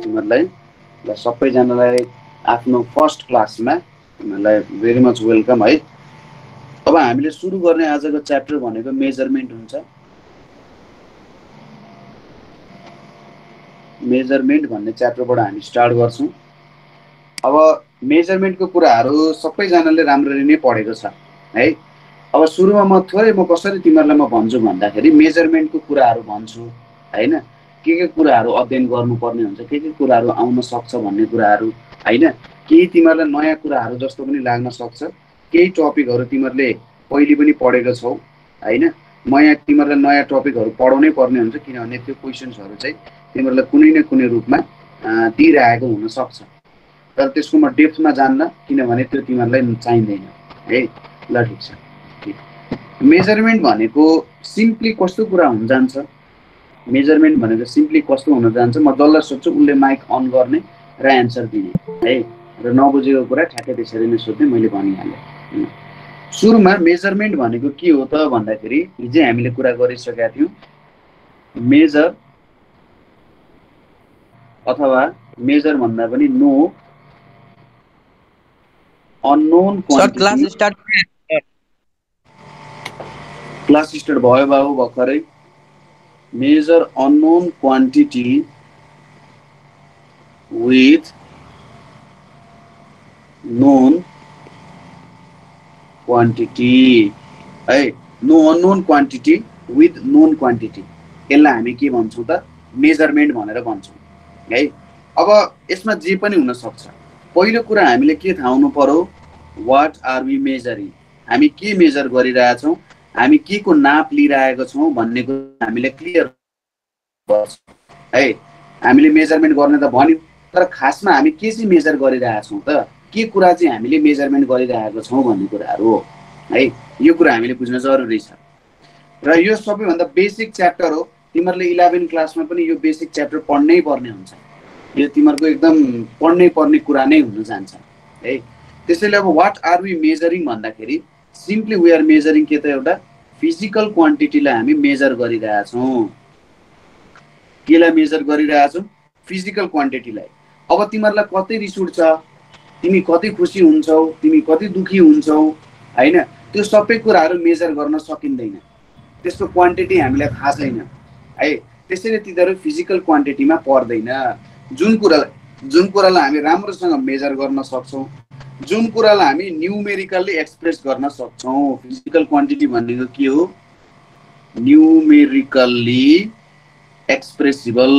First class very much welcome. I will start chapter 1 measurement chapter start our measurement measurement के कुराहरु अध्ययन गर्नुपर्ने हुन्छ के कुराहरु आउन सक्छ भन्ने कुराहरु हैन केही तिमीहरुलाई नयाँ कुराहरु जस्तो पनि लाग्न सक्छ केही टपिकहरु तिमीहरुले पहिले पनि पढेको छौ हैन म यहाँ तिमीहरुलाई नयाँ टपिकहरु पढाउनै पर्ने हुन्छ किनभने त्यो क्वेशन्सहरु चाहिँ तिमीहरुलाई कुनै न कुनै रूपमा दिइराएको हुन सक्छ तर त्यसको म डेप्थमा जान्न किनभने त्यो तिमीहरुलाई चाहिदैन है ल ठीक छ मेजरमेन्ट भनेको सिम्पली कस्तो कुरा हुन जान्छ Measurement भनेको सिम्पली कस्तो हुन जान्छ म जल्ल सोच्छु उले माइक अन गर्ने र आन्सर दिने है र नबुझेको कुरा ठ्याक्कै त्यसरी नै सोध्ने मैले भनिहाले सुरुमा मेजरमेन्ट भनेको के हो त भन्दाखेरि हिजो हामीले कुरा गरिसकेका थियौ मेजर अथवा मेजर भन्दा पनि no unknown quantity class start भयो बाबु भर्खरै Measure unknown quantity with known quantity. Hey, no unknown quantity with known quantity. Ella hami ke bhanchau ta measurement bhanera bhanchau. Hey, aba isma je pani huna sakcha. Pahilo kura hamile ke thaha hunu paryo what are we measuring? Hami ke measure gariraha chhau. हामी के को नाप लिइराएको छौं भन्ने कुरा हामीले clear गर्छ है हामीले मेजरमेन्ट गर्ने त भन्यो तर खासमा हामी के चाहिँ मेजर गरिरहेका छौं त के कुरा चाहिँ हामीले मेजरमेन्ट गरिरहेका छौं भन्ने कुराहरु हो है यो कुरा हामीले बुझ्न जरुरी छ र यो सबैभन्दा बेसिक च्याप्टर हो तिमीहरुले 11 क्लासमा पनि यो बेसिक च्याप्टर पढ्नै पर्ने हुन्छ यो तिमीहरुको एकदम पढ्नै पर्ने कुरा नै हुन जान्छ है त्यसैले अब व्हाट आर वी मेजरिङ भन्दाखेरि Simply we are measuring के त एउटा physical quantity ला हामी measure गरिरहेका छौं केला measure गरिरहेका छौं physical quantity लाई अब तिमीहरुलाई कति रिस उठ्छ तिमी कति खुसी हुन्छौ तिमी कति दुखी हुन्छौ हैन त्यो सबै कुराहरु मेजर गर्न सकिँदैन त्यसको क्वान्टिटी हामीलाई थाहा छैन है त्यसैले तिनीहरु physical quantity मा पर्दैन जुन कुरालाई हामी राम्रोसँग मेजर गर्न सक्छौं जुन कुरालाई हामी न्यूमेरिकली एक्सप्रेस गर्न सक्छौं फिजिकल क्वान्टिटी भनेको के हो न्यूमेरिकली एक्सप्रेसिबल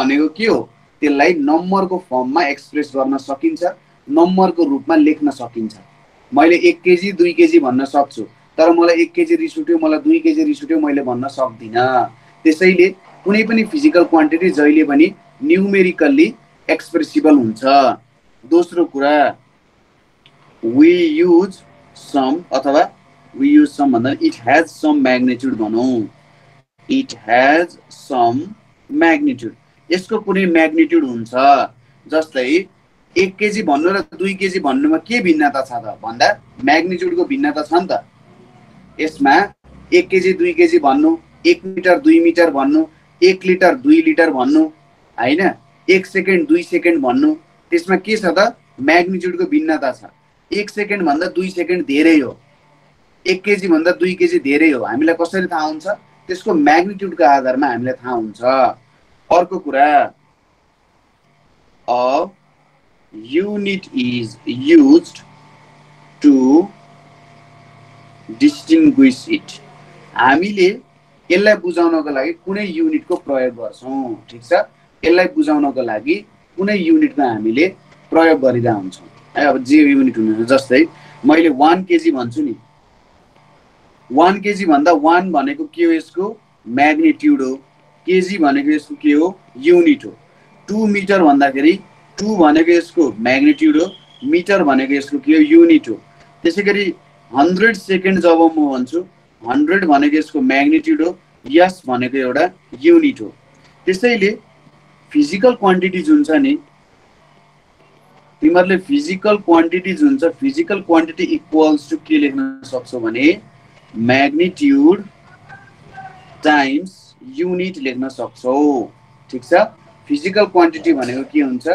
भनेको के हो त्यसलाई नम्बरको फर्ममा एक्सप्रेस गर्न सकिन्छ नम्बरको रूपमा लेख्न सकिन्छ मैले 1 केजी 2 केजी भन्न सक्छु तर मलाई 1 केजी रिस उठ्यो मलाई 2 केजी रिस उठ्यो मैले भन्न सक्दिन त्यसैले कुनै पनि फिजिकल क्वान्टिटी जहिले पनि न्यूमेरिकली एक्सप्रेसिबल हुन्छ दोस्रो कुरा we use sum भन्दा इट ह्याज सम म्याग्निट्युड भनौं इट ह्याज सम म्याग्निट्युड यसको कुनै म्याग्निट्युड हुन्छ जस्तै 1 केजी भन्नु र 2 केजी भन्नुमा के भिन्नता छ त भन्दा म्याग्निट्युडको भिन्नता छ नि त यसमा 1 केजी 2 केजी भन्नु 1 मिटर 2 मिटर भन्नु 1 लिटर 2 लिटर भन्नु हैन 1 सेकेन्ड 2 सेकेन्ड भन्नु त्यसमा के छ त म्याग्निट्युडको भिन्नता छ 1 सेकेन्ड भन्दा 2 सेकेन्ड धेरै हो 1 केजी भन्दा 2 केजी धेरै हो हामीलाई कसरी थाहा हुन्छ त्यसको म्याग्निट्युडको आधारमा हामीलाई थाहा हुन्छ अर्को कुरा a unit is used to distinguish it हामीले यसलाई बुझाउनको लागि कुनै युनिटको प्रयोग गर्छौं ठीक छ यसलाई बुझाउनको लागि कुनै युनिटमा हामीले प्रयोग गरिदा हुन्छौं है अब जे युनिट हुन्छ जस्तै मैले 1 केजी भन्छु नि 1 केजी भन्दा 1 भनेको के हो यसको म्याग्निट्युड हो केजी भनेको यसको के हो युनिट हो 2 मिटर भन्दाखेरि 2 भनेको यसको म्याग्निट्युड हो मिटर भनेको यसको के हो युनिट हो त्यसैगरी 100 सेकेन्ड जब म भन्छु 100 भनेको यसको म्याग्निट्युड हो यस भनेको एउटा युनिट हो त्यसैले फिजिकल क्वान्टिटी इक्वल्स टु के लेख्न सक्छौ भने म्याग्निट्युड टाइम्स युनिट लेख्न सक्छौ ठीक छ फिजिकल क्वान्टिटी भनेको के हुन्छ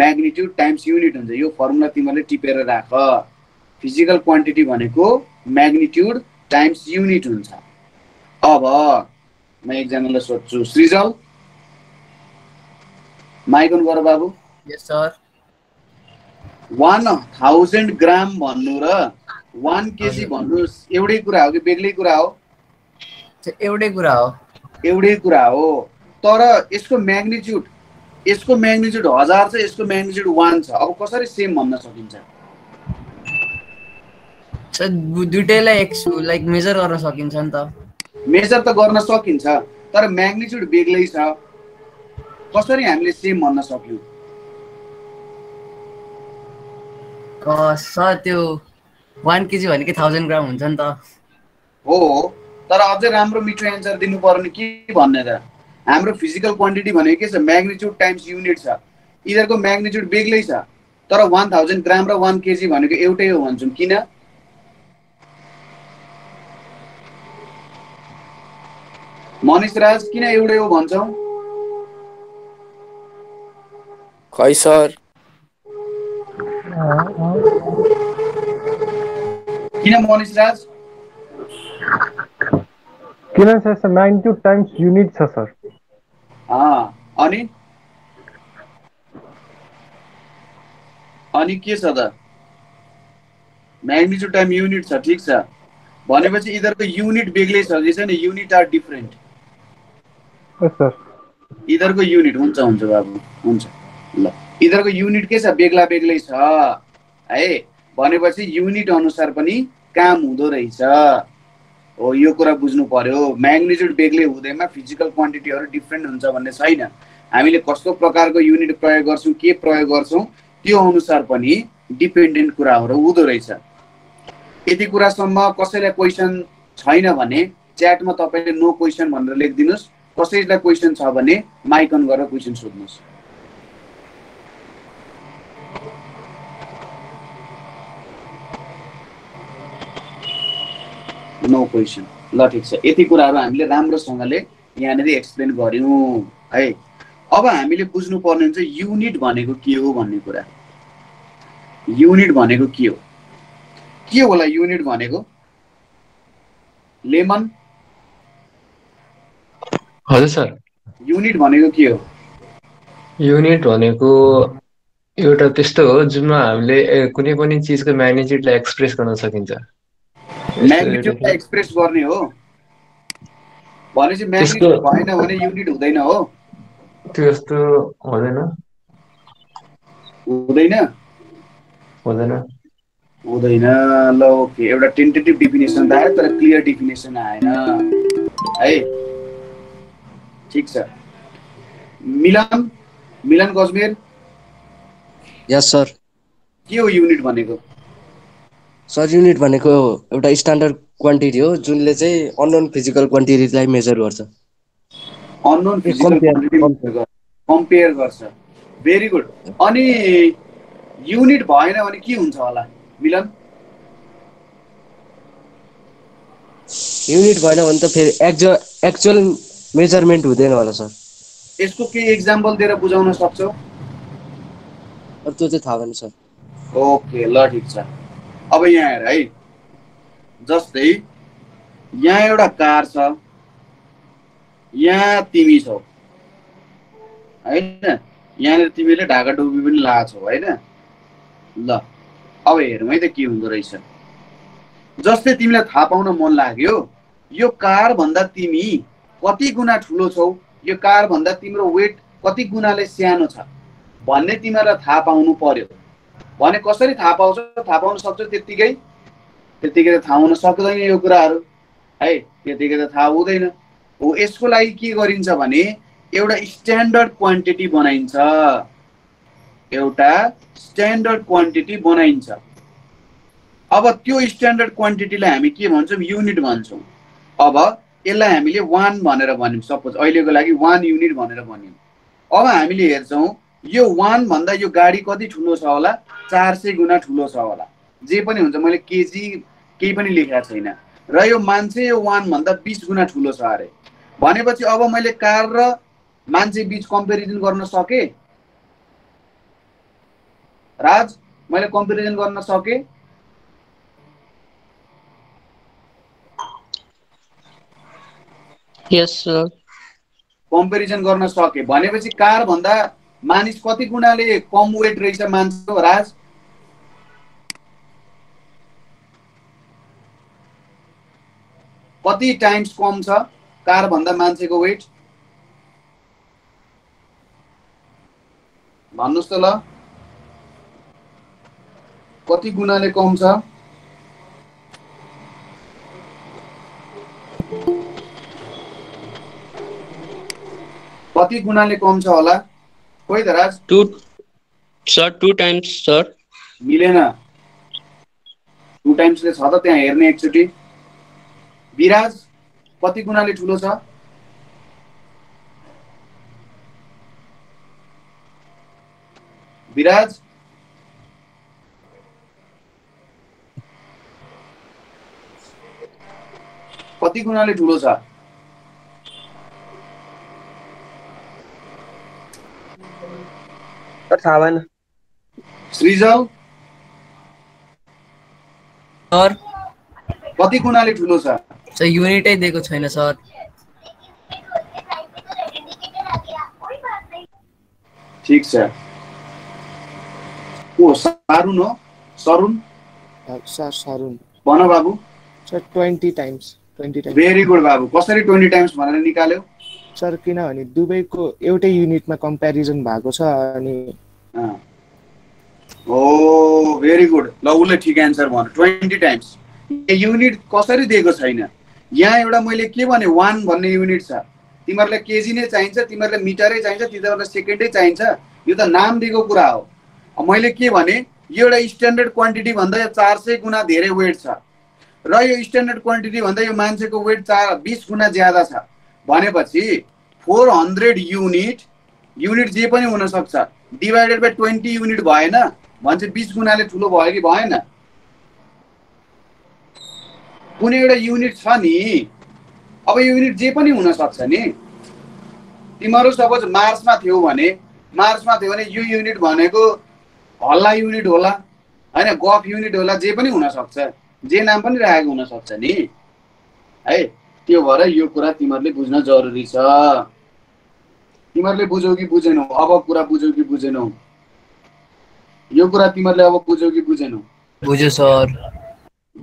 म्याग्निट्युड टाइम्स युनिट हुन्छ यो फर्मुला तिमीले टिपेर राख फिजिकल क्वान्टिटी भनेको म्याग्निट्युड टाइम्स युनिट हुन्छ अब म एकजनालाई सोध्छु सृजल माइक अन गर बाबु यस सर 1000 ग्राम भन्नु र 1 केजी भन्नु एउटै कुरा हो कि बेग्लै कुरा हो एउटै कुरा हो तर यसको म्याग्निट्युड 1000 छ यसको म्याग्निट्युड 1 छ अब कसरी सेम भन्न सकिन्छ सर दुईटैलाई एक्स लाइक मेजर गर्न सकिन्छ नि त मेजर त गर्न सकिन्छ तर म्याग्निट्युड बेग्लै छ कसरी हामीले सेम भन्न सक्यौ सर त्यो 1 केजी भनेको 1000 ग्राम हुन्छ नि त हो तर अझै राम्रो मिठो एन्सर दिनु पर्ने के भन्ने त हाम्रो फिजिकल क्वान्टिटी भनेको के छ म्याग्निट्युड टाइम्स युनिट छ इधरको म्याग्निट्युड बेग्लै छ तर 1000 ग्राम र 1 केजी भनेको एउटै हो भन्छौं किन मनिष राज किन एउटै हो भन्छौं खै सर किन मनिष राज किन सर 92 टाइम्स युनिट छ सर अनि के छ त म्याग्निट्युड टाइम युनिट छ ठीक छ भनेपछि इधरको युनिट बेग्लै छ हैन युनिट आर डिफरेंट हो सर इधरको युनिट हुन्छ बाबु हुन्छ ल इधरको युनिट के छ बेग्ला बेग्लै छ है भनेपछि युनिट अनुसार पनि काम हुँदो रहेछ हो यो कुरा बुझ्नु पर्यो म्याग्निट्युड बेग्लै हुँदैमा फिजिकल क्वान्टिटीहरु डिफरेंट हुन्छ भन्ने छैन हामीले कस्तो प्रकारको युनिट प्रयोग गर्छौं के प्रयोग गर्छौं त्यो अनुसार पनि डिपेन्डेन्ट कुराहरु हुँदो रहेछ यति कुरा सम्म कसैलाई क्वेशन छैन भने च्याटमा तपाईले नो क्वेशन भनेर लेखदिनुस् कसैलाई क्वेशन छ भने माइक अन गरेर क्वेशन सोध्नुस् नो क्वेशन ल ठीक छ यति कुराहरु हामीले राम्रोसँगले यहाँ नै एक्सप्लेन गर्यौं है अब हामीले बुझ्नु पर्ने हुन्छ युनिट भनेको के हो भन्ने कुरा युनिट भनेको के होला युनिट भनेको लेमन हजुर सर युनिट भनेको के हो युनिट भनेको एउटा त्यस्तो हो जुनमा हामीले कुनै पनि चीजको म्याग्निट्युडलाई एक्सप्रेस गर्न सकिन्छ म्याग्निट्युड एक्सप्रेस गर्ने हो भनेपछि म्याग्निट्युड भएन भने युनिट हुँदैन हो त्यस्तो हुँदैन ल ओके एउटा टेन्टेटिभ डेफिनेसन त आयो तर क्लियर डेफिनेसन आएन है ठीक छ मिलन गजमेर यस सर के हो युनिट भनेको सर युनिट भनेको एउटा स्ट्यान्डर्ड क्वान्टिटी हो जुनले चाहिँ अननोन फिजिकल क्वान्टिटीलाई मेजर गर्छ अननोन फिजिकल क्वान्टिटी कम्पेयर गर्छ भेरी गुड अनि युनिट भएन भने के हुन्छ होला मिलन युनिट भएन भने त फेरि एक्चुअल मेजरमेन्ट हुँदैन होला सर यसको के एक्जाम्पल दिएर बुझाउन सक्छौ अब त्यो चाहिँ थाहा भएन सर ओके ल ठीक छ अब यहाँ हेर है जस्तै यहाँ एउटा कार छ यहाँ तिमी छौ हैन यहाँ तिमीले ढाका टोपी पनि लाएको छौ हैन ल अब हेरौँ है त के हुँदो रहेछ जस्तै तिमीलाई थाहा पाउन मन लाग्यो यो कार भन्दा तिमी कति गुणा ठुलो छौ यो कार भन्दा तिम्रो वेट कति गुणाले सानो छ भन्ने तिमीलाई थाहा पाउनु पर्यो भने कसरी थाहा पाउन सक्छौ त्यतिकै थाहा हुन सक्दैन यो कुराहरु है त्यतिकै त थाहा हुँदैन हो यसको लागि के गरिन्छ भने एउटा स्ट्यान्डर्ड क्वान्टिटी बनाइन्छ अब त्यो स्ट्यान्डर्ड क्वान्टिटीलाई हामी के भन्छौं युनिट भन्छौं अब यसलाई हामीले 1 भनेर भन्यौं सपोज अहिलेको लागि 1 युनिट भनेर भन्यौं अब हामीले हेर्छौं यो 1 भन्दा यो गाडी कति ठुलो छ होला 400 गुणा ठुलो छ होला जे पनि हुन्छ मैले केजी केही पनि लेखेको छैन र यो मान्छे यो 1 भन्दा 20 गुणा ठुलो छ अरे भनेपछि अब मैले कार र मान्छे बीच कम्पेरिजन गर्न सके राज मैले कम्पेरिजन गर्न सके यस सर कम्पेरिजन गर्न सके भनेपछि कार भन्दा मानिस कति गुणाले कम वेट रहेछ मान्छे राज कति टाइम्स कम छ कार भन्दा मान्छेको वेट भन्नुस् त ल कति गुणाले कम छ कति गुणाले कम छ होला कोइ त राज 2 सर 2 टाइम्स सर मिलेन 2 टाइम्स ले छ त त्यहाँ हेर्ने एकचोटी विराज कति गुणाले ठुलो छ विराज कति गुणाले ठुलो छ श्रीजल सर कति गुणाले ठुलो छ सर युनिटै दिएको छैन सर ठीक छ को सारुन हो सरुन सर सरुन भन बाबु sir 20 times 20 times very good बाबु कसरी 20 टाइम्स भनेर निकाल्यो सर किनभने दुबईको एउटै युनिटमा कम्प्यारिजन भएको छ अनि ओ भेरी गुड ल उले ठीक आन्सर भन्यो 20 टाइम्स यो युनिट कसरी दिएको छैन यहाँ एउटा मैले के भने 1 भन्ने युनिट छ तिमीहरुले केजी नै चाहिन्छ तिमीहरुले मिटरै चाहिन्छ तिमीहरुले सेकेन्डै चाहिन्छ यो त नाम दिएको कुरा हो मैले के भने यो एउटा स्ट्यान्डर्ड क्वान्टिटी भन्दा 400 गुणा धेरै वेट छ र यो स्ट्यान्डर्ड क्वान्टिटी भन्दा यो मान्छेको वेट 20 गुणा ज्यादा छ भनेपछि 400 युनिट जे पनि हुन सक्छ डिवाइडेड बाइ 20 युनिट भएन भन्छ 20 गुणाले ठुलो भयो कि भएन कुनै एउटा युनिट छ नि अब युनिट जे पनि हुन सक्छ नि तिम्रो सपोज मार्समा थियो भने यो युनिट भनेको हल्ला युनिट होला हैन गफ युनिट होला जे पनि हुन सक्छ जे नाम पनि राखेको हुन सक्छ नि है त्यो भएर यो कुरा तिमीहरुले बुझ्न जरुरी छ तिमीहरुले बुझ्यौ कि बुझेनौ अब कुरा बुझ्यौ कि बुझेनौ यो कुरा तिमीहरुले अब बुझ्यौ कि बुझेनौ बुझ्यो सर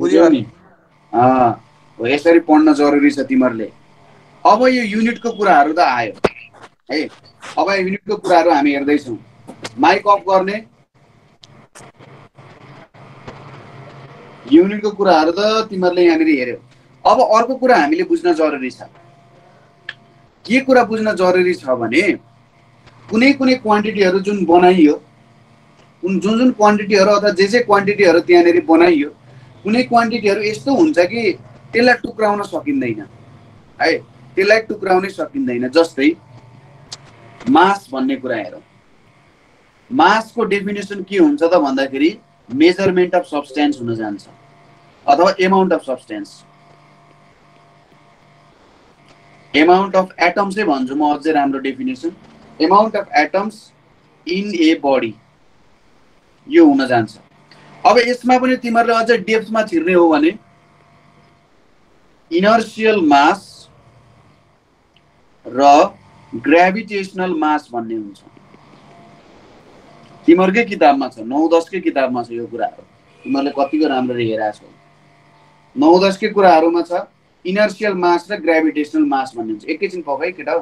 बुझ्यौ नि हो यसरी पढ्न जरुरी छ तिमीहरुले अब यो युनिटको कुराहरु त आयो है अब युनिटको कुराहरु हामी हेर्दै छौं माइक अफ गर्ने युनिटको कुराहरु त तिमीहरुले यहाँ हेर्यौ अब अर्को कुरा हामीले बुझ्न जरुरी छ के कुरा बुझ्न जरुरी छ भने कुनै क्वान्टिटीहरु जुन बनाइयो जुन क्वान्टिटीहरु अथवा जे क्वान्टिटीहरु त्यहाँनेरि बनाइयो कुनै क्वान्टिटीहरु यस्तो हुन्छ कि त्यसलाई टुक्राउन सकिदैन है त्यसलाई टुक्राउनै सकिदैन जस्तै मास भन्ने कुरा हेरौं मासको डेफिनेसन के हुन्छ त भन्दाखेरि मेजरमेन्ट अफ सब्स्टेन्स हुन जान्छ अथवा amount of substance amount of atoms ले भन्छु म अझै राम्रो definition amount of atoms in a body यो हुन जान्छ अब यसमा पनि तिमीहरुले अझै डेप्थमा छिर्ने हो भने inertial mass र gravitational mass भन्ने हुन्छ तिमीहरुकै किताबमा छ 9-10 कै किताबमा छ यो कुराहरु तिमीहरुले कतिको राम्ररी हेरेका छौ 9-10 कै कुराहरुमा छ इनर्शियल मास र ग्रेभिटेशनल मास भन्ने हुन्छ एकैछिन पकाइ केटा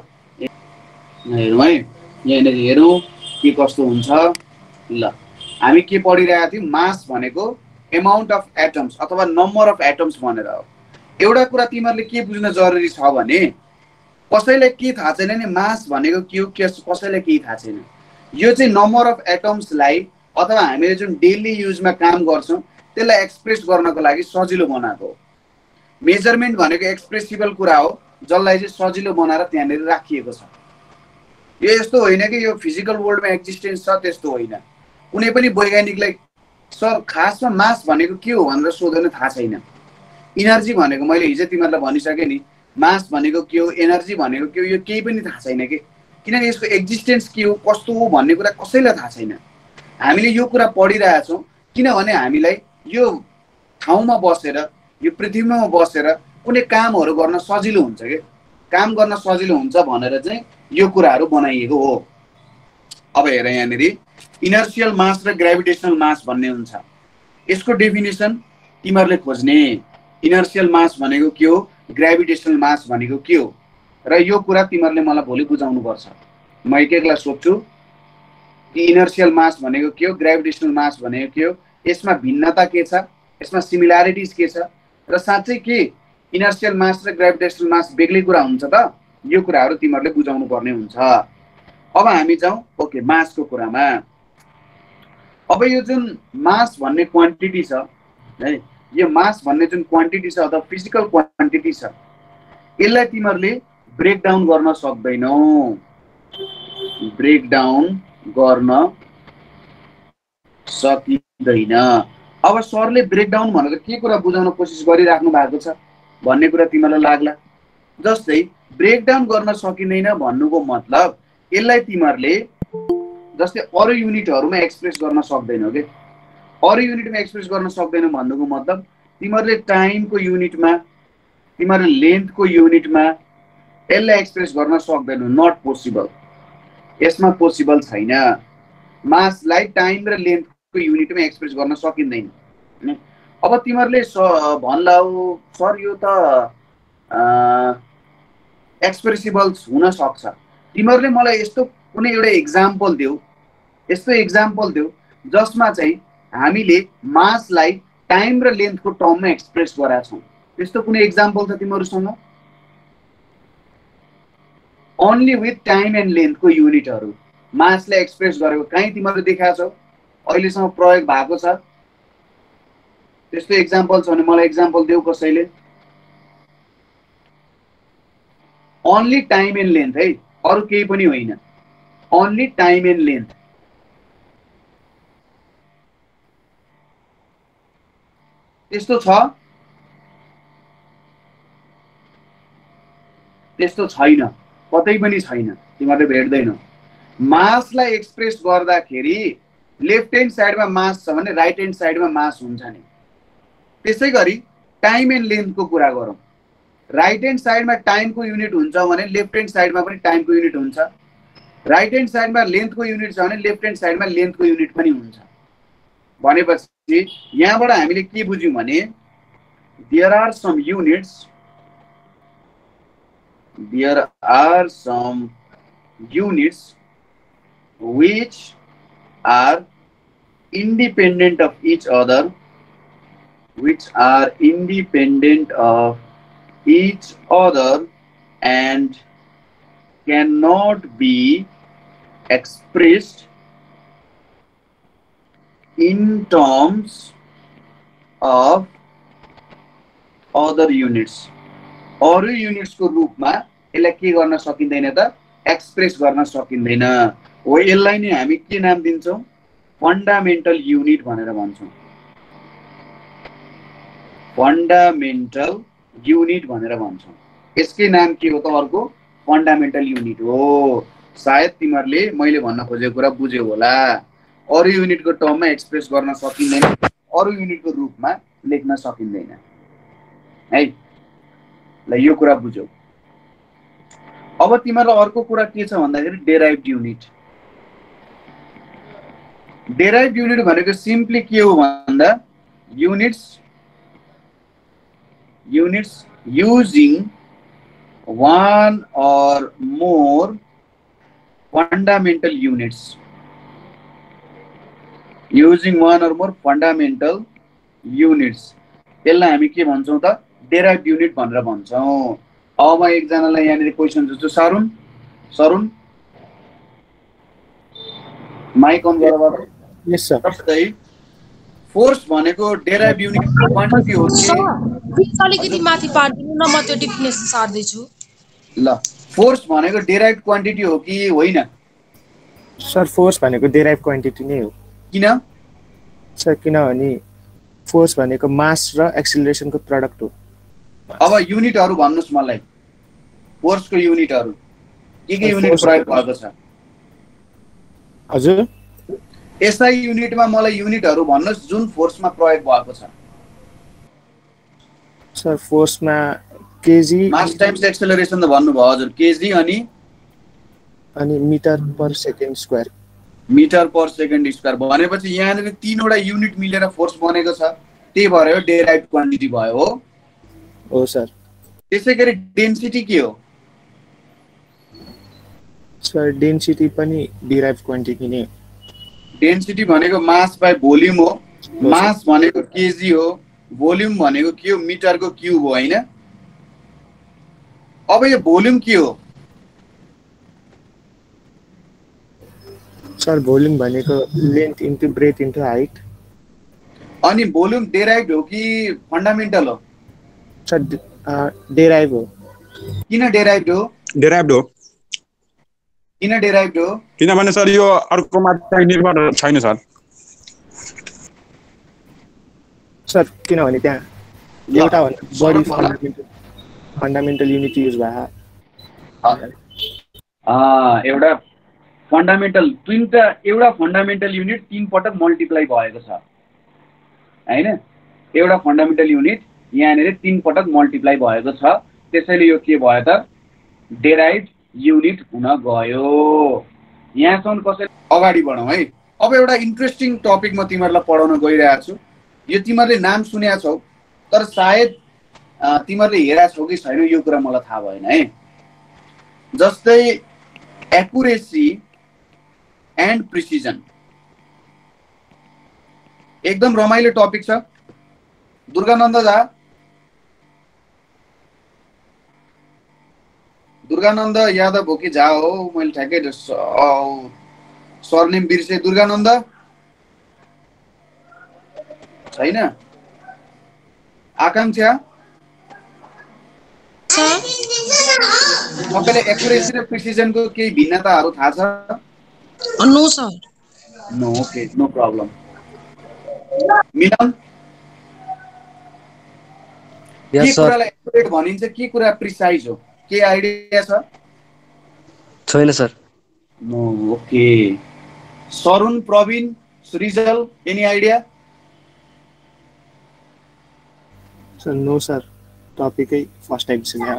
हेरौँ है यहाँ हेरौँ के कस्तो हुन्छ ल हामी के पढिरहेका थियौ मास भनेको अमाउन्ट अफ एटम्स अथवा नम्बर अफ एटम्स भनेर हो एउटा कुरा तिमीहरुले के बुझ्न जरुरी छ भने कसैलाई के थाहा छैन नि मास भनेको के हो कसैलाई केही थाहा छैन यो चाहिँ नम्बर अफ एटम्सलाई अथवा हामीले जुन डेली युजमा काम गर्छौं त्यसलाई एक्सप्रेस गर्नको लागि सजिलो बनाएको हो मेजरमेन्ट भनेको एक्सप्रेसिबल कुरा हो जसलाई चाहिँ सजिलो बनाएर त्यहाँनेर राखिएको छ यो यस्तो होइन कि यो फिजिकल वर्ल्डमा एक्जिस्टेन्स छ त्यस्तो होइन कुनै पनि वैज्ञानिकलाई सर खासमा मास भनेको के हो भनेर सोध्न थाहा छैन एनर्जी भनेको मैले हिजो तिमीहरुलाई भनिसके नि मास भनेको के हो एनर्जी भनेको के हो यो केही पनि थाहा छैन के किनभने यसको एक्जिस्टेन्स के हो कस्तो हो भन्ने कुरा कसैलाई थाहा छैन। हामीले यो कुरा पढिरहेका छौं किनभने हामीलाई यो ठाउँमा बसेर यो पृथ्वीमा बसेर कुनै कामहरु गर्न सजिलो हुन्छ के काम गर्न सजिलो हुन्छ भनेर चाहिँ यो कुराहरु बनाइएको हो। अब हेर यहाँनेरि इनर्शियल मास र ग्रेभिटेशनल मास भन्ने हुन्छ। यसको डेफिनेसन तिमीहरुले खोज्ने। इनर्शियल मास भनेको के हो, ग्रेभिटेशनल मास भनेको के हो र यो कुरा तिमीहरुले मलाई भोलि बुझाउनु पर्छ। म एकएकलाई सोध्छु कि इनर्शियल मास भनेको के हो, ग्रेभिटेशनल मास भनेको के हो, यसमा भिन्नता के छ, यसमा सिमिल्यारिटीज के छ र साच्चै के इनर्शियल मास र ग्रेभिटेशनल मास बेग्लै कुरा हुन्छ त? यो कुराहरु तिमीहरुले बुझाउनु पर्ने हुन्छ। अब हामी जाऊ ओके मासको कुरामा। अब यो जुन मास भन्ने क्वान्टिटी छ है, यो मास भन्ने जुन क्वान्टिटी छ अथवा फिजिकल क्वान्टिटी छ यसलाई तिमीहरुले ब्रेक डाउन गर्न सक्दैनौ, ब्रेक डाउन गर्न सकिदैन। अब सरले ब्रेक डाउन भनेर के कुरा बुझाउन कोसिस गरिराख्नु भएको छ भन्ने कुरा तिमीलाई लाग्ला। जस्तै ब्रेक डाउन गर्न सकिदैन भन्नुको मतलब यसलाई तिमीहरुले जस्तै अरु युनिटहरुमा एक्सप्रेस गर्न सक्दैनौ के। अरु युनिटमा एक्सप्रेस गर्न सक्दैनौ भन्नुको मतलब तिमीहरुले टाइमको युनिटमा, तिमीहरुले लेन्थको युनिटमा यसलाई एक्सप्रेस गर्न सक्दैनौ, नट पोसिबल। यसमा पोसिबल छैन। मासलाई टाइम र लेन्थको युनिटमा एक्सप्रेस गर्न सकिँदैन हैन। अब तिमीहरुले भन्ला सर यो त एक्सप्रेसिबल हुन सक्छ। तिमीहरुले मलाई यस्तो कुनै एउटा एक्जाम्पल देऊ, यस्तो एक्जाम्पल देऊ जसमा चाहिँ हामीले मासलाई टाइम र लेन्थको टर्ममा एक्सप्रेस गराएका छौं। त्यस्तो कुनै एक्जाम्पल छ तिमीहरुसँग? ओन्ली विथ टाइम एन्ड लेन्थको युनिटहरु मासले एक्सप्रेस गरेको कहीं तिमीहरुले देखाएको छौ? अहिलेसम्म प्रयोग भएको छ? त्यस्तो एक्जाम्पल छ भने मलाई एक्जाम्पल देऊ कसैले। ओन्ली टाइम एन्ड लेन्थ है, अरु केही पनि होइन, ओन्ली टाइम एन्ड लेन्थ। त्यस्तो छ? त्यस्तो छैन, कतै पनि छैन, तिमीहरुले भेट्दैनौ। मासलाई एक्सप्रेस गर्दाखेरि लेफ्ट ह्यान्ड साइडमा मास छ भने राइट ह्यान्ड साइडमा मास हुन्छ नि। त्यसै गरी टाइम एन्ड लेन्थको कुरा गरौँ। राइट ह्यान्ड साइडमा टाइमको युनिट हुन्छ भने लेफ्ट ह्यान्ड साइडमा पनि टाइमको युनिट हुन्छ। राइट ह्यान्ड साइडमा लेन्थको युनिट छ भने लेफ्ट ह्यान्ड साइडमा लेन्थको युनिट पनि हुन्छ। भनेपछि यहाँबाट हामीले के बुझ्यौँ भने there are some units which are independent of each other, and cannot be expressed in terms of other units. अरु युनिट्सको रूपमा यसलाई के गर्न सकिदैन त? एक्सप्रेस गर्न सकिदैन। हो यसलाई नै हामी के नाम दिन्छौं? फन्डामेन्टल युनिट भनेर भन्छौं। फन्डामेन्टल युनिट भनेर भन्छौं। यसकै नाम के हो त? अर्को फन्डामेन्टल युनिट हो। सायद तिमीहरुले मैले भन्न खोजेको कुरा बुझ्यौ होला। अरु युनिटको टर्ममा एक्सप्रेस गर्न सकिदैन, अरु युनिटको रूपमा लेख्न सकिदैन है। ल यो कुरा बुझौ। अब तिमीहरुलाई अर्को कुरा के छ भन्दाखेरि डेराइभ्ड युनिट। डेराइभ्ड युनिट भनेको सिम्पली के हो भन्दा units using one or more fundamental units, using one or more fundamental units. यसलाई हामी के भन्छौं त? डेराइभ्ड युनिट भनेर भन्छौं। अब म एकजनालाई यहाँनिर क्वेशन सोध्छु। सरुण माइक अन गर। Yes sir. जस्तै फोर्स भनेको डेराइभ्ड युनिटको क्वान्टिटी हो कि? सर प्लिज अलिकति माथि पार्दिनु न, म त्यो डिफिनेसन सार्दै छु। ल फोर्स भनेको डेराइभ्ड क्वान्टिटी हो कि होइन? सर फोर्स भनेको डेराइभ्ड क्वान्टिटी नै हो। किन सर? किनभने फोर्स भनेको मास र एक्सेलरेशन को प्रोडक्ट हो। अब युनिटहरु भन्नुस् मलाई, फोर्सको युनिटहरु। एक युनिट प्रयोग भएको छ। हजुर यसलाई युनिटमा मलाई युनिटहरु भन्नुस् जुन फोर्समा प्रयोग भएको छ। सर फोर्समा केजी मास टाइम्स एक्सेलरेसन त भन्नु भयो हजुर केजी अनि मिटर पर सेकेन्ड स्क्वायर भनेपछि यहाँ तीन वटा युनिट मिलेर फोर्स बनेको छ। त्यही भएर यो डेराइभ क्वान्टिटी भयो हो। हो सर त्यसैगरी डेन्सिटी के हो सर? डेन्सिटी पनि डिराइभ क्वान्टिटी नै। डेन्सिटी भनेको मास बाइ भोल्युम हो। मास भनेको केजी हो, भोल्युम भनेको के हो मिटरको क्यूब हो हैन। अब यो भोल्युम के हो सर? भोल्युम भनेको length into breadth into height. अनि भोल्युम डेराइभ हो कि फन्डामेन्टल हो सर? डेराइभ हो। किन डेराइभ हो? डेराइभ हो किन? डेराइभ हो किनभने सर यो अर्को मात्रा निर्भर छैन सर। सर किनभने त्यहाँ एउटा बडी फन्डामेन्टल युनिट युज भए एउटा फन्डामेन्टल तिनटा एउटा फन्डामेन्टल युनिट तीन पटक मल्टिप्लाई भएको छ हैन। एउटा फन्डामेन्टल युनिट यहाँ तीन पटक मल्टिप्लाई भएको छ त्यसैले यो के भयो त डेराइभ युनिट हुन गयो। यहाँसम्म कसरी अगाडि बढौँ है। अब एउटा इन्ट्रेस्टिङ टपिक म तिमीहरूलाई पढाउन गइरहेको छु। यो तिमीहरूले नाम सुनेका छौ तर सायद तिमीहरूले हेरेका छौ कि छैन यो कुरा मलाई थाहा भएन है। जस्तै एक्युरेसी एन्ड प्रिसिजन एकदम रमाइलो टपिक छ। दुर्गानन्द झा दुर्गानन्द यादव भोकी झा हो मैले ठ्याक्कै सरनेम बिर्से। दुर्गानन्द छैन? आकांक्षा तपाईँले एक्युरेसी र प्रिसिजनको केही भिन्नताहरू थाहा छ? No sir. No okay no problem. Milan के कुरालाई एक्युरेट भनिन्छ के कुरा प्रिसाइज हो के आइडिया छ? छैन sir. No okay. Sarun Praveen Srijal any idea? Sir no sir टपिकै फर्स्ट टाइम सुने।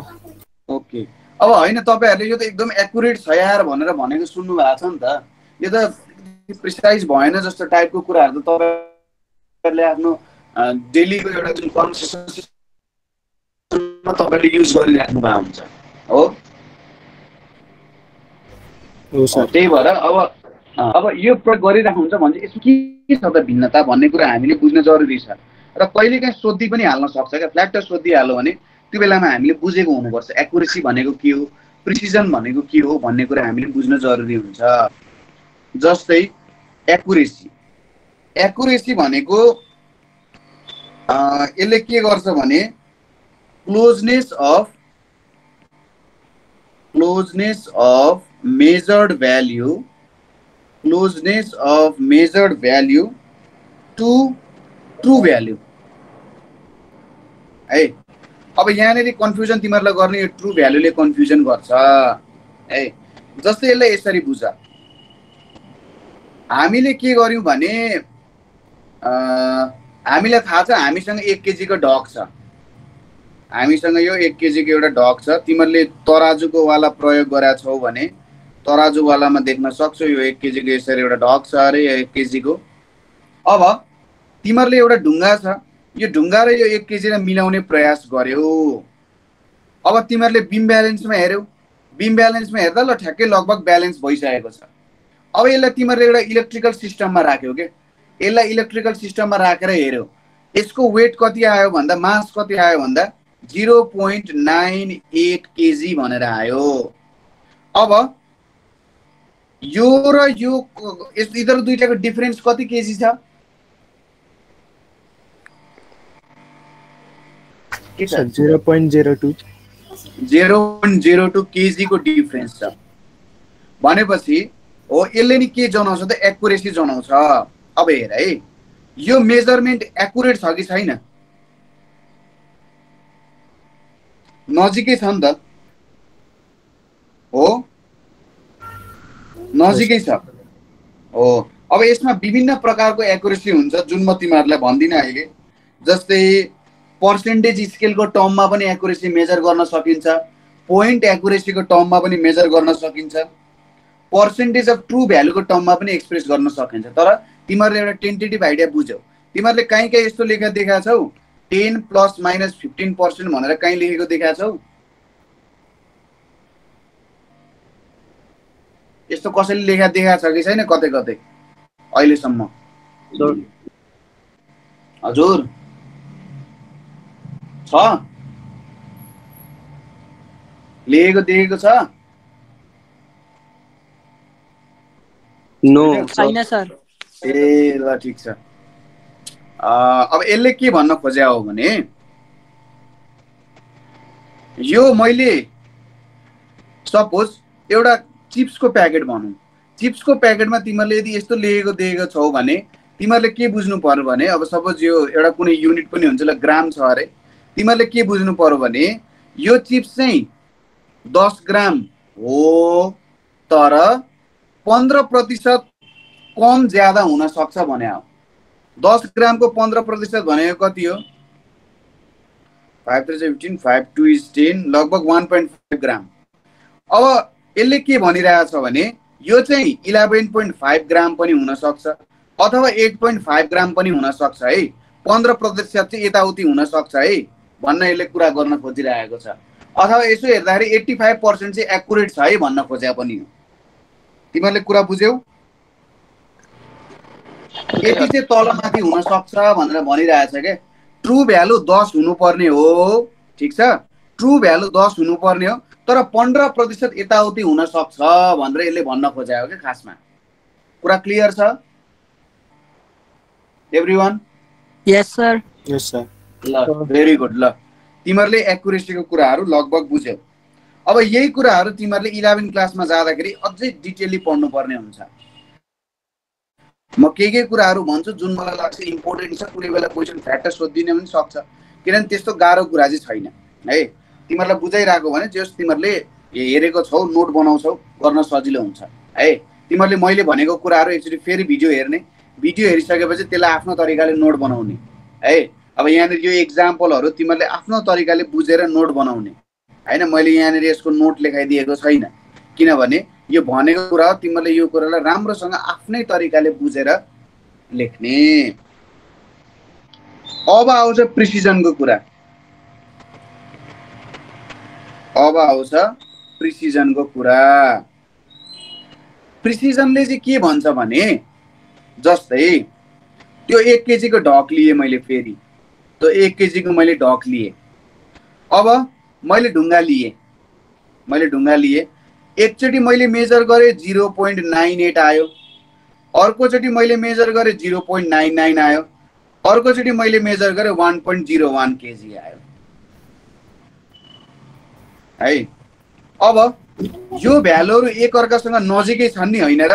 ओके अब हैन तपाईहरुले यो त एकदम एक्युरेट छ यार भनेर भनेको सुन्नु भएको छ नि त। यो त प्रिसाइज भएन जस्तो टाइपको कुराहरु त तपाईहरुले आफ्नो डेलीको एउटा जुन कन्भर्सेसन तपाईले युज गरिराख्नु भएको हुन्छ हो। त्यही भएर अब यो प्रयोग गरिराख्नु हुन्छ भने यसको के छ त भिन्नता भन्ने कुरा हामीले बुझ्न जरुरी छ र कहिलेकाहीँ सोध्दै पनि हाल्न सक्छ क्या। फ्ल्याट सोधिहाल्यो भने त्यो बेलामा हामीले बुझेको हुनुपर्छ एक्युरेसी भनेको के हो प्रिसिजन भनेको के हो भन्ने कुरा हामीले बुझ्न जरुरी हुन्छ। जस्तै एक्युरेसी भनेको यसले के गर्छ भने closeness of measured value to true value है। अब यहाँ कन्फ्युजन तिमीहरूलाई गर्ने यो ट्रू भ्यालुले कन्फ्युजन गर्छ है। जस्तै यसलाई यसरी बुझ हामीले के गर्यौँ भने हामीलाई थाहा छ हामीसँग 1 केजी को ढक छ हामीसँग यो 1 केजी को एउटा ढक छ। तिमीहरूले तराजुको वाला प्रयोग गरेका छौ भने तराजु वालामा देख्न सक्छौ यो 1 केजी को यसरी एउटा ढक छ अरे 1 केजी को। अब तिमीहरूले एउटा ढुङ्गा छ यो ढुङ्गा र यो 1 केजीलाई मिलाउने प्रयास गर्यौ। अब तिमीहरूले बीम ब्यालेन्समा हेर्यौ बीम ब्यालेन्समा हेर्दा ल ठ्याक्कै लगभग ब्यालेन्स भइसकेको छ। अब यसलाई तिमीहरूले एउटा इलेक्ट्रिकल सिस्टममा राख्यौ के यसलाई इलेक्ट्रिकल सिस्टममा राखेर हेर्यौ यसको वेट कति आयो भन्दा मास कति आयो भन्दा 0.98 केजी भनेर आयो। अब यो र यो इधर दुईटाको डिफरेन्स कति केजी छ? के छ 0.02 केजी को डिफरेन्स छ। भनेपछि हो यसले नि के जनाउँछ त एक्युरेसी जनाउँछ। अब हेर है यो मेजरमेन्ट एक्युरेट छ कि छैन? नजिकै छ नि त हो। नजिकै छ हो। अब यसमा विभिन्न प्रकारको एक्युरेसी हुन्छ जुन म तिमीहरुलाई भन्दिन अहिले। जस्तै पर्सेन्टेज स्केलको टर्ममा पनि एक्युरेसी मेजर गर्न सकिन्छ, पोइन्ट एक्युरेसीको टर्ममा पनि मेजर गर्न सकिन्छ, पर्सेन्टेज अफ ट्रू भ्यालुको टर्ममा पनि एक्सप्रेस गर्न सकिन्छ। तर तिमीहरुले एउटा टेन्टेटिभ आइडिया बुझ्यौ। तिमीहरुले कहीं कहीं यस्तो लेखा देखा छौ 10 प्लस माइनस 15% भनेर कहीं लेखेको देखा छौ? यस्तो कसैले लेखा देखा छ कि छैन कतै कतै अहिलेसम्म? हजुर छ, लेखेको देखेको छ? नो छैन सर। ए ल ठीक छ। अब यसले के भन्न खोज्या हो भने यो मैले सपोज एउटा चिप्स को पैकेट भनौं, चिप्स को पैकेट में तिमीले यदि यो लेखेको देखेको छौ भने तिमीले के बुझ्नु पर्यो भने, अब सपोज यो एउटा कुनै युनिट पनि हुन्छ ल ग्राम छ अरे, तिमीले के बुझ्नु पर्यो भने यो चिप्स चाहिँ 10 ग्राम हो तर 15% कम ज्यादा हुन सक्छ भने हो। 10 ग्राम को 15% भनेको कति हो? 5 3 15 5 2 is 10 लगभग 1.5 ग्राम। अब यसले के भनिरहेछ भने यो चाहिँ 11.5 ग्राम पनि हुन सक्छ अथवा 8.5 ग्राम पनि हुन सक्छ है, 15% चाहिँ यताउति हुन सक्छ है भन्न यसले कुरा गर्न खोजिरहेको छ। अथवा यसो हेर्दाखेरि 85% चाहिँ एक्युरेट छ है भन्न खोज्या पनि हो। तिमीले कुरा बुझ्यौ? यति चाहिँ तलमाथि हुन सक्छ भनेर भनिरहेछ के। ट्रू भ्यालु 10 हुनुपर्ने हो, ठीक छ, ट्रू भ्यालु 10 हुनुपर्ने हो तर 15% यताउति हुन सक्छ भनेर यसले भन्न खोजेको के खासमा। कुरा क्लियर छ everyone? Yes sir. Yes sir. ल भेरी गुड। ल तिमीहरुले एक्युरेसीको कुराहरु लगभग बुझ्यौ। अब यही कुराहरु तिमीहरुले 11 क्लासमा जाँदाखेरि अझै डिटेलली पढ्नु पर्ने हुन्छ। म के कुराहरु भन्छु जुन मलाई लाग्छ इम्पोर्टेन्ट छ, कुनै बेला क्वेशन फ्याक्टर सोधिदिन पनि सक्छ किनभने त्यस्तो गाह्रो कुरा चाहिँ छैन है। तिमीहरुलाई बुझाइराको भने जस तिमीहरुले हेरेको छौ नोट बनाउँछौ गर्न सजिलो हुन्छ है। तिमीहरुले मैले भनेको कुराहरु एकचोटी फेरि भिडियो हेर्ने, भिडियो हेरिसकेपछि त्यसलाई आफ्नो तरिकाले नोट बनाउने है। अब यहाँ यो एक्जाम्पलहरु तिमीहरुले आफ्नो तरिकाले बुझेर नोट बनाउने हैन। मैले यहाँ यसको नोट लेखाइदिएको छैन किनभने यो भनेको कुरा हो, तिमीहरुले यो कुरालाई राम्रोसँग आफ्नै तरिकाले बुझेर लेख्ने। अब आउँछ प्रिसिजनको कुरा। अब आउँछ प्रिसिजनको कुरा। प्रिसिजनले चाहिँ के भन्छ भने जस्तै त्यो 1 केजी को ढक लिए मैले, फेरि त्यो 1 केजी को मैले ढक लिए। अब मैले ढुङ्गा लिए, मैले ढुङ्गा लिए, एकचोटी मैले मेजर गरे 0.98 आयो, अर्कोचोटी मैले मेजर गरे 0.99 आयो, अर्कोचोटी मैले मेजर गरे 1.01 केजी आयो है। अब यो भ्यालुहरु एक अर्कासँग नजिकै छन् नि हैन र?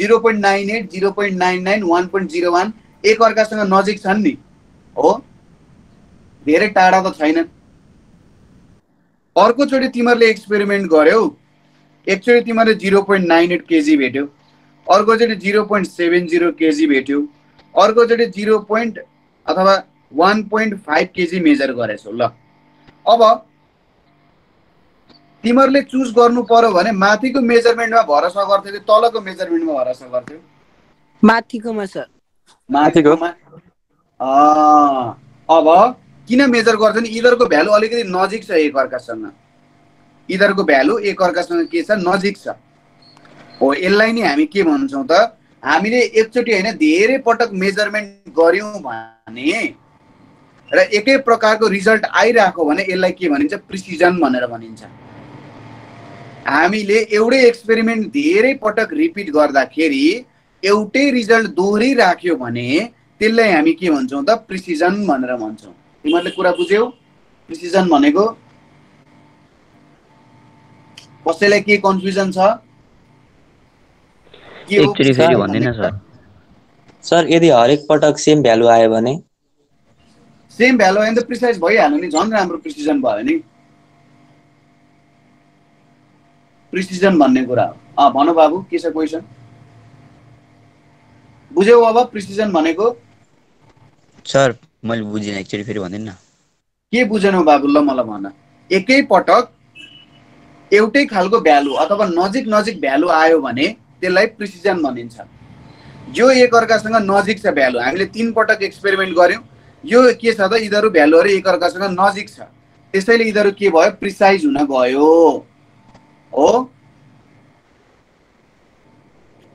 0.98 0.99 1.01 एक अर्कासँग नजिक छन् नि हो, धेरै टाढा त छैनन्। अर्कोचोटी तिमीहरुले एक्सपेरिमेन्ट गर्यौ, एकचोटी तिमीहरुले 0.98 केजी भेट्यौ, अर्कोचोटी 0.70 केजी भेट्यौ, अर्कोचोटी 1.5 केजी मेजर गरेछौ। ल अब तिमीहरुले चुज गर्नु पर्यो भने माथिको मेजरमेन्टमा भरोसा गर्थ्यौ कि तलको मेजरमेन्टमा भरोसा गर्थ्यौ? माथिकोमा सर। माथिकोमा। अब किन मेजर गर्छौ नि? इधरको भ्यालु अलिकति नजिक छ एक अर्कासँग, इधरको भ्यालु एक अर्कासँग के छ? नजिक छ हो। यसलाई नि हामी के भन्छौँ त? हामीले एकचोटी हैन धेरै पटक मेजरमेन्ट गर्यौं भने र एकै प्रकारको रिजल्ट आइराख्यो भने यसलाई के भनिन्छ? प्रिसिजन भनेर भनिन्छ। हामीले एउटै एक्सपेरिमेन्ट धेरै पटक रिपिट गर्दाखेरि एउटै रिजल्ट दोहोरी राख्यो भने त्यसलाई हामी के भन्छौं त? प्रिसिजन भनेर भन्छौं। तिमीहरुले कुरा बुझ्यौ? प्रिसिजन भनेको कसैलाई के कन्फ्युजन छ? के हो एक्चुअली फेरि भन्दिन सर। सर यदि हरेक पटक सेम भ्यालु आयो भने? सेम भ्यालु आयो भने त प्रिसाइज भइहाल्यो नि, झन् राम्रो प्रिसिजन भयो नि। प्रिसिजन भन्ने कुरा हो। भन बाबु के छ क्वेशन? बुझ्यौ अब प्रिसिजन भनेको? सर मैले बुझिन एक्चुअली, फेरि भन्दिन न के बुझेनौ बाबु, ल मलाई भन। एकै पटक एउटै खालको भ्यालु अथवा नजिक नजिक भ्यालु आयो भने त्यसलाई प्रिसिजन भनिन्छ। यो एकअर्कासँग नजिक छ भ्यालु, हामीले 3 पटक एक्सपेरिमेन्ट गर्यौं, यो के छ त इधरु भ्यालुहरु एकअर्कासँग नजिक छ, त्यसैले इधरु के भयो प्रिसाइज हुन गयो हो।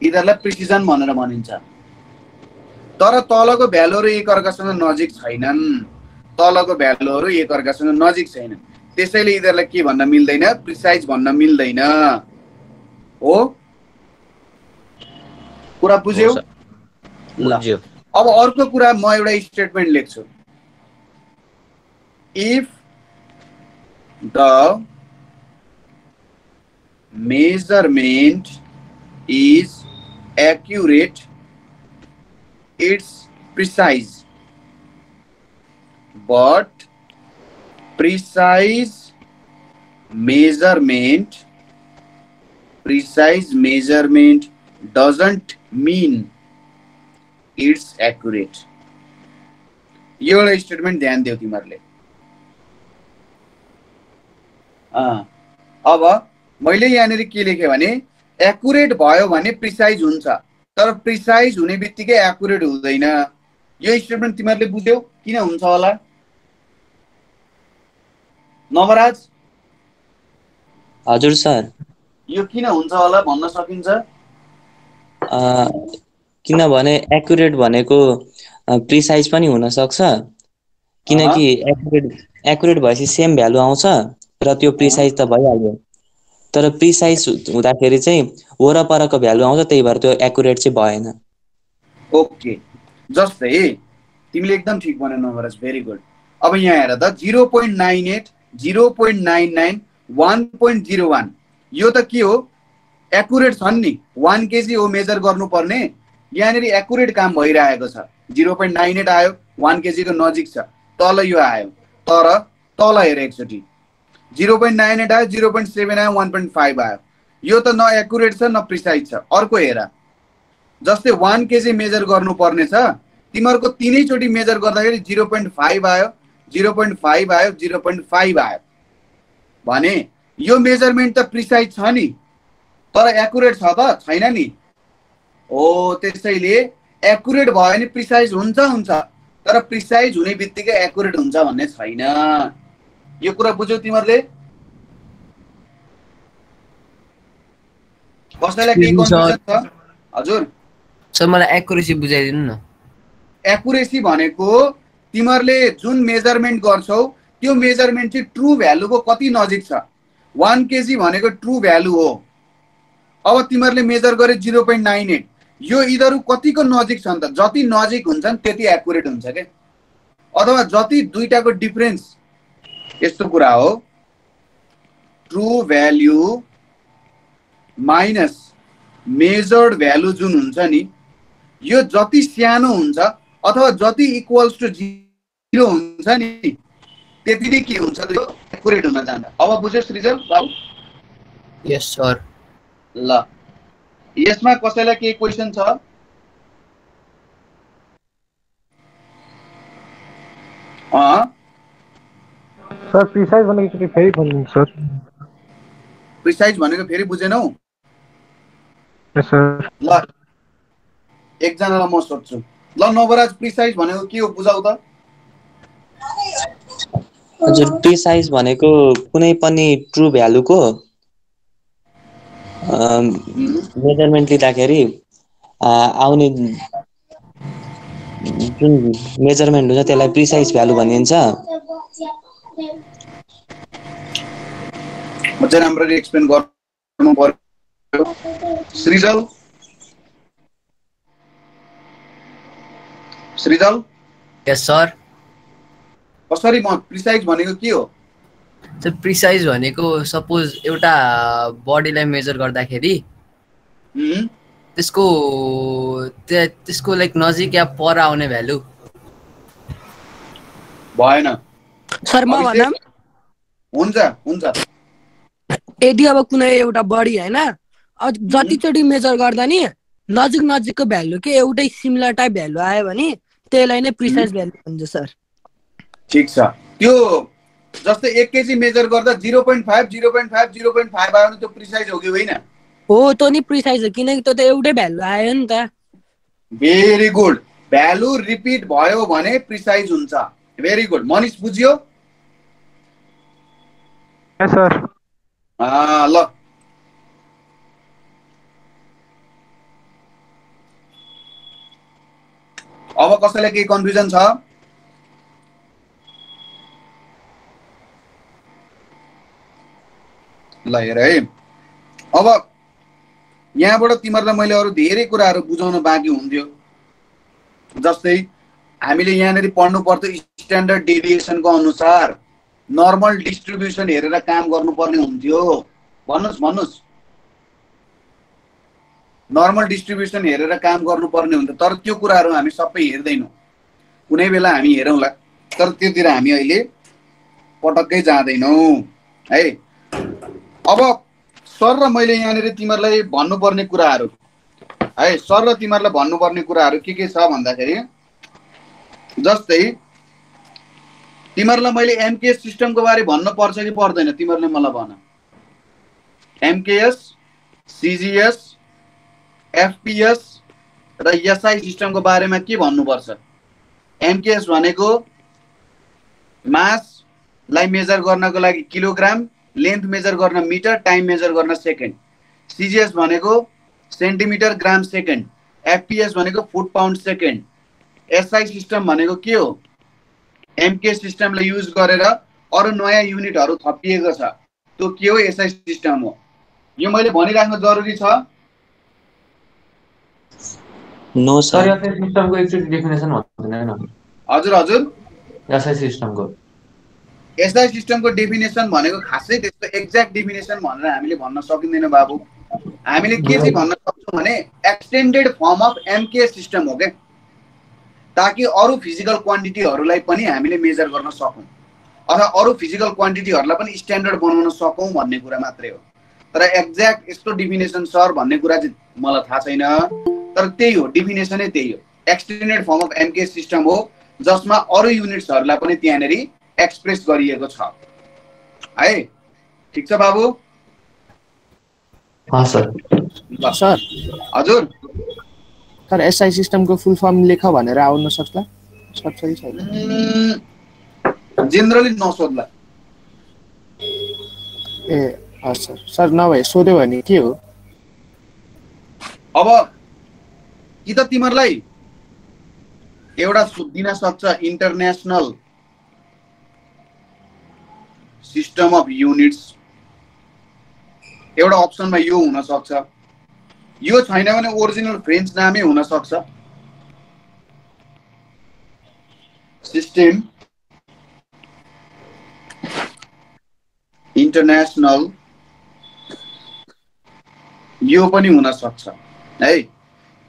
इधरलाई प्रिसिजन भनेर भनिन्छ। तर तलको भ्यालुहरु एकअर्कासँग नजिक छैनन्, तलको भ्यालुहरु एकअर्कासँग नजिक छैनन्, त्यसैले इधरलाई के भन्न मिल्दैन प्रिसाइज भन्न मिल्दैन हो। कुरा बुझ्यौ? बुझ्यौ। अब अर्को कुरा, म एउटा स्टेटमेन्ट लेख्छु, if the measurement is accurate it's precise, but precise measurement doesn't mean it's accurate. यो एउटा स्टेटमेन्ट ध्यान दियो तिमीहरूले। अब मैले यहाँनिर के लेखेँ भने एक्युरेट भयो भने प्रिसाइज हुन्छ, तर प्रिसाइज हुने बित्तिकै एक्युरेट हुँदैन। यो स्टेटमेन्ट तिमीहरूले बुझ्यौ? किन हुन्छ होला? नवराज हजुर सर, यो किन हुन्छ होला भन्न सकिन्छ? किनभने एक्युरेट भनेको प्रिसाइज पनि हुन सक्छ, किनकि एक्युरेट भएपछि सेम भ्यालु आउँछ र त्यो प्रिसाइज त भइहाल्यो, तर प्रिसाइज हुँदाखेरि चाहिँ वरपरको भ्यालु आउँछ, त्यही भएर त्यो एक्युरेट चाहिँ भएन। ओके, जस्तै तिमीले एकदम ठिक भन्यौ नवराज, भेरी गुड। अब यहाँ हेर त 0.98, 0.99, 1.01 यो त के हो? एक्युरेट छन् नि, 1 केजी हो मेजर गर्नुपर्ने, यहाँनिर एक्युरेट काम भइरहेको छ। 0.98 आयो, 1 केजीको नजिक छ, तल यो आयो, तर तल हेर एकचोटि 0.98 आयो, 0.7 आयो, 1.5 आयो, यो त न एक्युरेट छ न प्रिसाइज छ। अर्को हेर, जस्तै 1 केजी मेजर गर्नुपर्ने छ, तिमीहरूको तीनैचोटि मेजर गर्दाखेरि 0.5 आयो, 0.5 आयो, 0.5 आयो, भने यो मेजरमेन्ट त प्रिसाइज छ नि, तर एक्युरेट छ त छैन नि। हो, त्यसैले एक्युरेट भयो भने प्रिसाइज हुन्छ हुन्छ, तर प्रिसाइज हुने बित्तिकै एक्युरेट हुन्छ भन्ने छैन। यो कुरा बुझ्यौ तिमीहरूले? कसैलाई के कन्फ्युजन छ? हजुर सर, मलाई एक्युरेसी बुझाइदिनु न। एक्युरेसी भनेको तिमीहरूले जुन मेजरमेन्ट गर्छौ त्यो मेजरमेन्ट चाहिँ ट्रू भ्यालुको कति नजिक छ। 1 केजी भनेको ट्रू भ्यालु हो, अब तिमीहरूले मेजर गरे 0.98, यो यिनीहरू कतिको नजिक छन् त? जति नजिक हुन्छन् त्यति एक्युरेट हुन्छ के, अथवा जति दुईटाको डिफरेन्स, यस्तो कुरा हो। True value minus measured value जुन हुन्छ नि, यो जति सानो हुन्छ अथवा जति इक्वल्स टु 0 हुन्छ नि, त्यति नै के हुन्छ त्यो एक्युरेट हुन जान्छ। अब बुझ्यौ सृजन बाबु? Yes sir. ल, यसमा कसैलाई के क्वेशन छ? सर प्रिसाइज भनेको के फेरि भन्नु सर? प्रिसाइज भनेको फेरि बुझेनौ? यस सर। ल, एकजनालाई म सोध्छु, ल नवराज प्रिसाइज भनेको के हो बुझाउ त? हजुर, प्रिसाइज भनेको कुनै पनि ट्रू भ्यालुको मेजरमेन्ट लिँदाखेरि आउने जुन मेजरमेन्ट हुन्छ त्यसलाई प्रिसाइज भ्यालु भनिन्छ। मजा राम्ररी एक्सप्लेन गर्नु पर्यो श्रीजल। श्रीजल? यस सर। कसरी म प्रिसाइज भनेको के हो? त्यो प्रिसाइज भनेको सपोज एउटा बडीलाई मेजर गर्दाखेरि त्यसको लाइक नजिक या पर आउने भ्यालु भएन। सर म भनम? हुन्छ हुन्छ। यदि अब कुनै एउटा बडी हैन जतिचोटी मेजर गर्दा नि नजिक नजिकको भ्यालु के एउटै सिमिलर टाइप भ्यालु आयो भने त्यसलाई नै प्रिसाइज भ्यालु भन्छ सर ठीक छ त्यो जस्तै 1 केजी मेजर गर्दा 0.5 0.5 0.5 आयो नि त्यो प्रिसाइज हो कि होइन हो त्यो नि प्रिसाइज हो किनकि त्यो त एउटै भ्यालु आयो नि त भेरी गुड भ्यालु रिपीट भयो भने प्रिसाइज हुन्छ भेरी गुड मनिष बुझ्यो यस सर ल अब कसैले के कन्फ्युजन छ ल हेर है अब यहाँबाट तिमीहरुलाई मैले अरु धेरै कुराहरु बुझाउन बाँकी हुन्थ्यो जस्तै हामीले यहाँनेरि पढ्नु पर्थ्यो स्ट्यान्डर्ड डेभिएसन को अनुसार नर्मल डिस्ट्रिब्युसन हेरेर काम गर्नुपर्ने हुन्थ्यो भन्नुस् नर्मल डिस्ट्रिब्युसन हेरेर काम गर्नुपर्ने हुन्छ तर त्यो कुराहरु हामी सबै हेर्दैनौ कुनै बेला हामी हेरौला तर त्यतिर हामी अहिले पटक्कै जादैनौ है अब सर र मैले यहाँनेरि तिमीहरुलाई भन्नुपर्ने कुराहरु है सर र तिमीहरुलाई भन्नुपर्ने कुराहरु के छ भन्दाखेरि जस्तै तिमीहरुलाई मैले एमकेएस सिस्टम को बारे भन्न पर्छ कि पर्दैन तिमीहरुले मलाई भन एमकेएस सीजीएस एफपीएस र एसआई सिस्टम को बारे में के भन्नु पर्छ एमकेएस भनेको मास लाई मेजर गर्नको लागि किलोग्राम लेन्थ मेजर गर्न मिटर टाइम मेजर गर्न सेकेन्ड सीजीएस भनेको सेन्टिमिटर ग्राम सेकेन्ड एफपीएस भनेको foot pound second SI system भनेको के हो एमकेएस सिस्टमले युज गरेर अरु नयाँ युनिटहरु थपिएको छ त्यो के हो एसआई सिस्टम हो यो मैले भनिराख्नु जरुरी छ नो सर एसआई सिस्टम को एक्चुअल डेफिनेसन भन्दैन न हजुर हजुर एसआई सिस्टम को डेफिनेसन भनेको खासै त्यस्तो एक्ज्याक्ट डेफिनेसन भनेर हामीले भन्न सकिदैन बाबु हामीले के चाहिँ भन्न सक्छौं भने extended form of MKS system हो के ताकि अरु फिजिकल क्वान्टिटीहरुलाई पनि हामीले मेजर गर्न सकौं अथवा अरु फिजिकल क्वान्टिटीहरुलाई पनि स्ट्यान्डर्ड बनाउन सकौं भन्ने कुरा मात्रै हो तर एक्ज्याक्ट यस्तो डेफिनेसन सर भन्ने कुरा चाहिँ मलाई थाहा छैन तर त्यही हो डेफिनेसन नै त्यही हो extended form of MKS system हो जसमा अरु युनिट्सहरुलाई पनि त्यहाँनेरि एक्सप्रेस गरिएको छ है ठीक छ बाबु हा सर सर हजुर सर एसआई सिस्टम को फुल फर्म लेख भनेर आउन सक्ला सक्छ कि छैन जनरली नसोध्ला ए हा सर सर नभए सोध्यो भने के हो अब कि त तिमीहरुलाई एउटा दिन सक्छ इन्टरनेशनल सिस्टम अफ युनिट्स एउटा अप्सनमा यो हुन सक्छ यो छैन भने ओरिजिनल फ्रेन्च नामै हुन सक्छ सिस्टम इन्टरनेशनल यो पनि हुन सक्छ है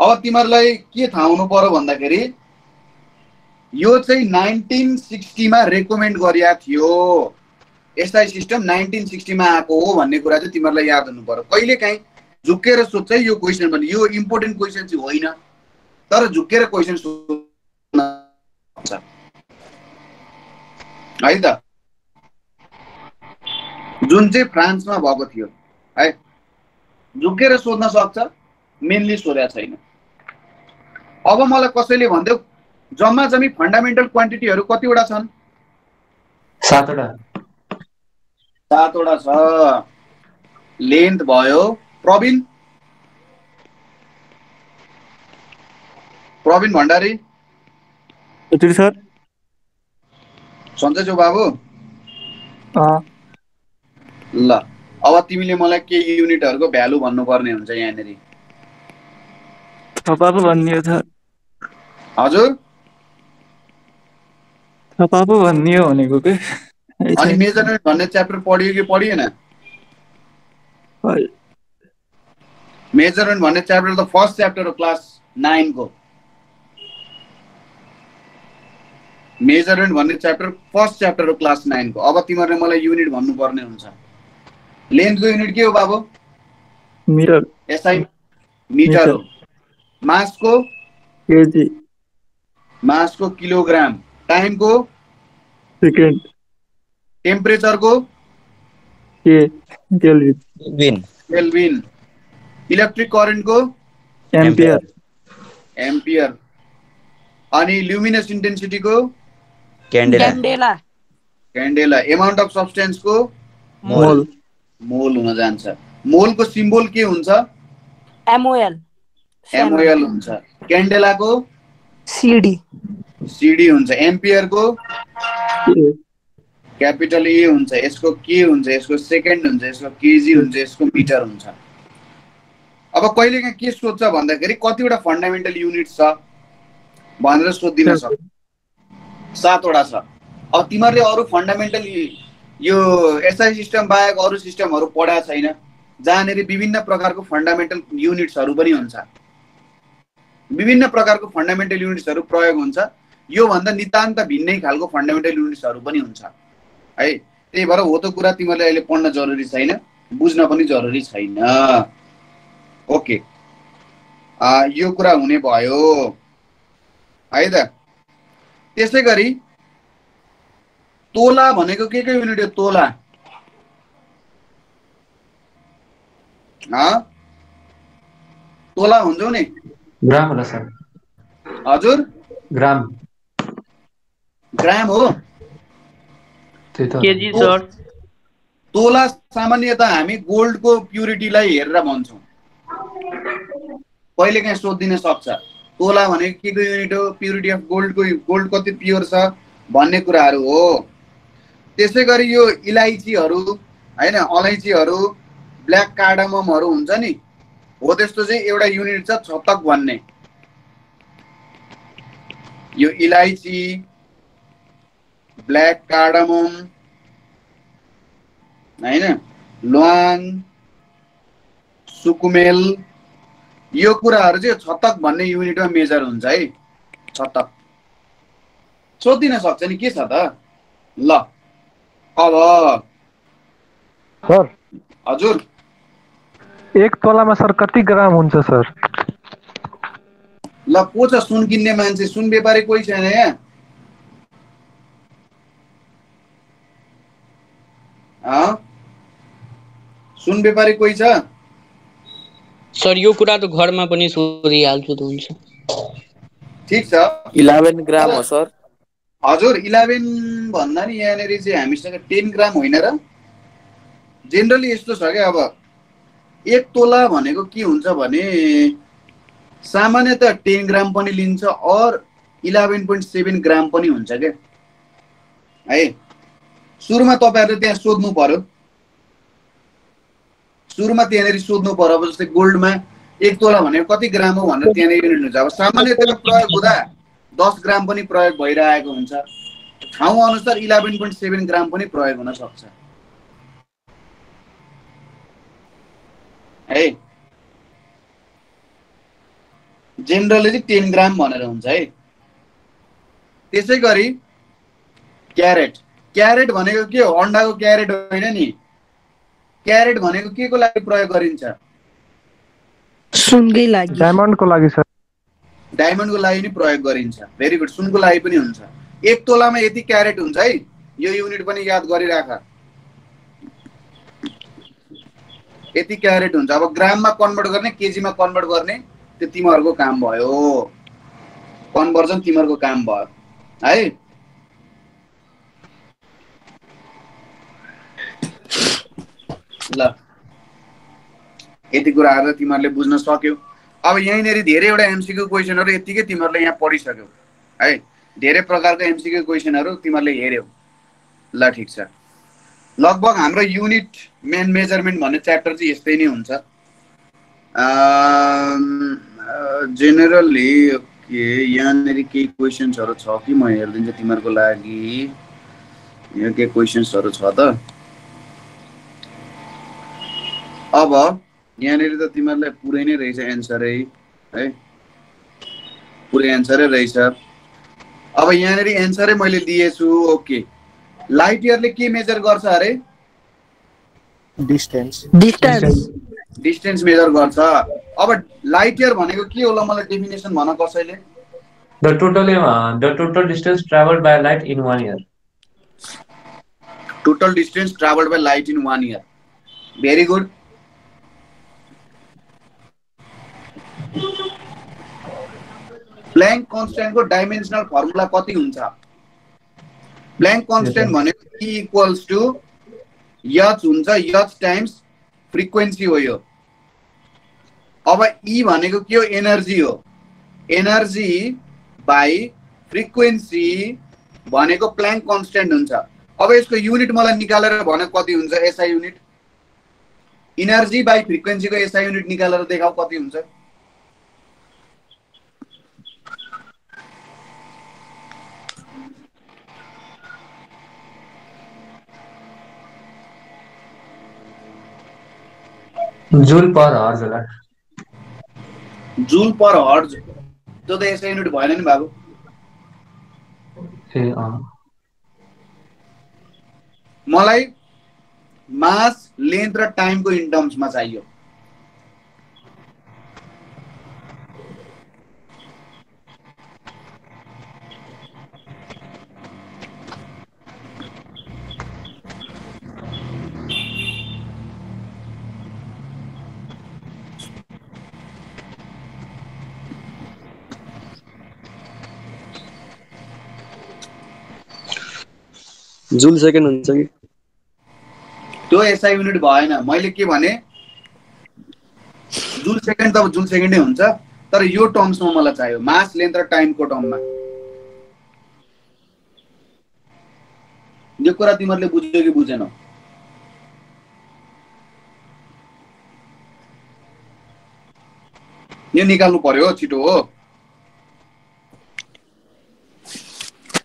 अब तिमीहरुलाई के थाहा हुनु पर्यो भन्दाखेरि यो चाहिँ 1960 मा रेकमेन्ड गरिया थियो एसआई सिस्टम 1960 मा आको हो भन्ने कुरा चाहिँ तिमीहरुलाई याद हुनु पर्यो कहिलेकाहीँ झुकेर सोध्छ यो क्वेशन पनि यो इम्पोर्टेन्ट क्वेशन चाहिँ होइन तर झुकेर क्वेशन सोध्न सक्छ है त जुन चाहिँ फ्रान्समा भएको थियो है झुकेर सोध्न सक्छ मेनली सोध्या छैन अब मलाई कसैले भन्दै जम्मा जमी फंडामेन्टल क्वान्टिटीहरु कति वटा छन् 7 वटा 7 वटा छ लेन्थ भयो प्रवीण प्रवीण भण्डारी यति सर सन्चै छौ बाबु ल अब तिमीले मलाई के युनिटहरुको भ्यालु भन्नु पर्ने हुन्छ यहाँ नेरी थपा भन्ने हो सर हजुर थपा भन्ने हो भनेको के अनि मेजरमेन्ट भन्ने च्याप्टर पढियो कि पढिएन मेजरमेन्ट भन्ने च्याप्टर त फर्स्ट च्याप्टर हो क्लास 9 को मेजरमेन्ट भन्ने च्याप्टर फर्स्ट च्याप्टर हो क्लास 9 को अब तिमीहरुले मलाई युनिट भन्नु पर्ने हुन्छ लेंथ को यूनिट के हो बाबू? मीटर। SI metre. मास को? केजी। मास को किलोग्राम। टाइम को? सेकेंड। टेम्परेचर को? केल्विन। केल्विन। इलेक्ट्रिक करंट को? एम्पियर। एम्पियर। अनि ल्यूमिनस इंटेंसिटी को? Candela. Candela. Candela. Amount of substance को? मोल। मोल होना जान्छ। मोल को सिम्बोल के हुन्छ? एमओएल। एमओएल हुन्छ। कैंडेला को? सीडी। सीडी हुन्छ। एम्पियर को? कैपिटल ए हुन्छ। यसको के हुन्छ? यसको सेकेन्ड हुन्छ। यसको केजी हुन्छ। यसको मीटर हुन्छ। अब कहिलेका के सोध्छ भन्दाखेरि कतिवटा फंडामेंटल यूनिट छ भनेर सोधिन सक्छ। 7 वटा छ। अब तिमीहरूले अरु फंडामेंटल यो एसआई सिस्टम बाहेक अरु सिस्टमहरु पढा छैन, जहाँनेरि विभिन्न प्रकारको फंडामेंटल युनिट्सहरु पनि हुन्छ। विभिन्न प्रकारको फंडामेंटल युनिट्सहरु प्रयोग हुन्छ। यो भन्दा नितान्त भिन्नै खालको फंडामेंटल युनिट्सहरु पनि हुन्छ है। त्यही भएर हो त कुरा तिमीहरूले अहिले पढ्न जरुरी छैन, बुझ्न पनि जरुरी छैन। ओके, यो कुरा हुने भयो है त। त्यसैगरी तोला भनेको के युनिट हो? तोला तोला हुन्छ नि ग्राम होला सर? हजुर ग्राम। ग्राम हो। KG sir. तोला सामान्यतः हामी गोल्ड को प्युरिटी हेरेर भन्छौं। पहिले कहीं सोधिन सक्छ तोला भनेको के युनिट हो? प्युरिटी अफ गोल्ड को, गोल्ड कति प्योर छ भन्ने कुराहरु हो। त्यसैगरी यो इलायचीहरु हैन, अलैचीहरु, ब्ल्याक कार्डममहरु हुन्छ नि, हो त्यस्तो चाहिँ एउटा युनिट छ छतक भन्ने। यो इलायची, ब्ल्याक कार्डमम हैन, ल्वाङ, सुकुमेल, यो कुराहरु चाहिँ छतक भन्ने युनिटमा मेजर हुन्छ है। छतक सोधिन सक्छ नि के छ त। ल अब सर हजुर 1 तोलामा सर कति ग्राम हुन्छ सर? ल पोछ सुन किन्ने मान्छे, सुन व्यापारी कोही छैन यहाँ? सुन व्यापारी कोही छ सर? यो कुरा त घरमा पनि सोधिहाल्छु त हुन्छ। ठीक छ। 11 ग्राम हो सर? हजुर 11 भन्दा नि यहाँनेरि चाहिँ हामीसँग 10 ग्राम होइन र। जेनरली यस्तो छ क्या, अब 1 तोला भनेको के हुन्छ भने सामान्यतः 10 ग्राम पनि लिन्छ और 11.7 ग्राम पनि हुन्छ क्या है। सुरुमा तपाईहरुले त्यहाँ सोध्नु पर्यो, सुरुमा त्यहाँनेरि सोध्नु पर्यो। अब जस्तै गोल्डमा 1 तोला भनेको कति ग्राम हो भनेर त्यहाँनेरि युनिट हुन्छ। अब सामान्यतः प्रयोग हुँदा 10 ग्राम पनि प्रयोग भइरहेको हुन्छ, ठाउँ अनुसार 11.7 ग्राम पनि प्रयोग हुन सक्छ है। जेनरली चाहिँ 10 ग्राम भनेर हुन्छ है। त्यसैगरी क्यारेट। क्यारेट भनेको के हो? अन्डाको क्यारेट होइन नि। क्यारेट भनेको के को लागि प्रयोग गरिन्छ? सुनकै लागि, डायमन्डको लागि सर। डायमन्डको लागि नि प्रयोग गरिन्छ। Very good. सुनको लागि पनि हुन्छ। 1 तोलामा यति क्यारेट हुन्छ है। यो युनिट पनि याद गरिराख, यति क्यारेट हुन्छ। अब ग्राममा कन्भर्ट गर्ने, केजीमा कन्भर्ट गर्ने त्यो तिमीहरुको काम भयो, कन्भर्जन तिमीहरुको काम भयो है। ल यति कुराहरु तिमीहरुले बुझ्न सक्यौ। अब यहींनेरी धेरैवटा एमसीक्यू क्वेशनहरु यतिकै तिमीहरुले यहाँ पढिसक्यौ है। धेरै प्रकारको एमसीक्यू क्वेशनहरु तिमीहरुले हेर्यौ। ल ठीक छ। लगभग हाम्रो युनिट मेन मेजरमेन्ट भन्ने च्याप्टर चाहिँ यस्तै नै हुन्छ जेनरली। ओके, यहाँनेरी केही क्वेशन्सहरु छ कि म हेर्दिन्छु तिमीहरुको लागि। यहाँ के क्वेशन्सहरु छ त? अब यहाँ तो तिमीहरुलाई पुरै नै रहेछ एन्सर है, पुरै एन्सर रहेछ। अब यहाँ एन्सर मैले दिएछु। ओके, लाइट इयरले के मेजर गर्छ अरे? distance measure garcha. Aba light year bhaneko ke hola, malai definition bhan kasaile. The total distance traveled by light in 1 year. Total distance traveled by light in 1 year. Very good. Planck constant को dimensional formula कति हुन्छ? Planck constant भनेको E equals to h हुन्छ, h times frequency हो यो. अब E भनेको के हो? एनर्जी हो. एनर्जी बाई फ्रिक्वेन्सी भनेको प्लैंक कांस्टेंट हुन्छ. अब यसको युनिट मलाई निकालेर भने कति हुन्छ? SI unit. Energy by frequency को एसआई युनिट निकालेर देखाऊ कति हुन्छ? जूल पर हर्ज होला. जूल पर हर्ज त्यो त एसआई युनिट भएन नि बाबु. ए अ मलाई मास, लेन्थ र टाइम को इन टर्म्स मा चाहियो. जूल सेकेन्ड हुन्छ कि त्यो एसआई युनिट भएन. मैले के भने जूल सेकेन्ड त जूल सेकेन्ड नै हुन्छ, तर यो टर्म्समा मलाई चाहियो मास, लेन्थ र टाइम को टर्ममा. यो कुरा तिमीहरुले बुझ्यौ कि बुझेनौ? यो निकाल्नु पर्यो, छिटो हो.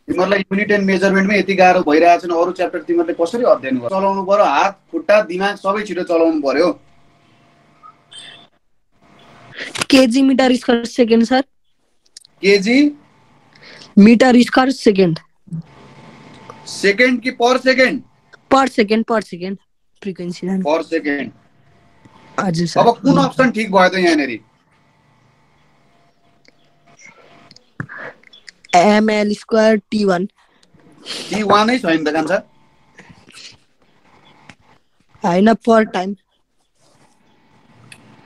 तिमीहरुलाई युनिट एन्ड मेजरमेन्टमा यति गाह्रो भइरहेछ नि अरु च्याप्टर तिमीहरुले कसरी अध्ययन गर्छ? चलाउनु पर्यो हात, खुट्टा, दिमाग सबै छिटो चलाउनु पर्यो. Kg metre square second sir. Kg metre square second. Second कि per second? Per second, per second. Frequency जान पर सेकेन्ड. हजुर सर. अब कुन अप्सन ठीक भयो त यहाँ नेरी? ml square t1. t1 नै छैन त कान्छा. हैन, पर टाइम.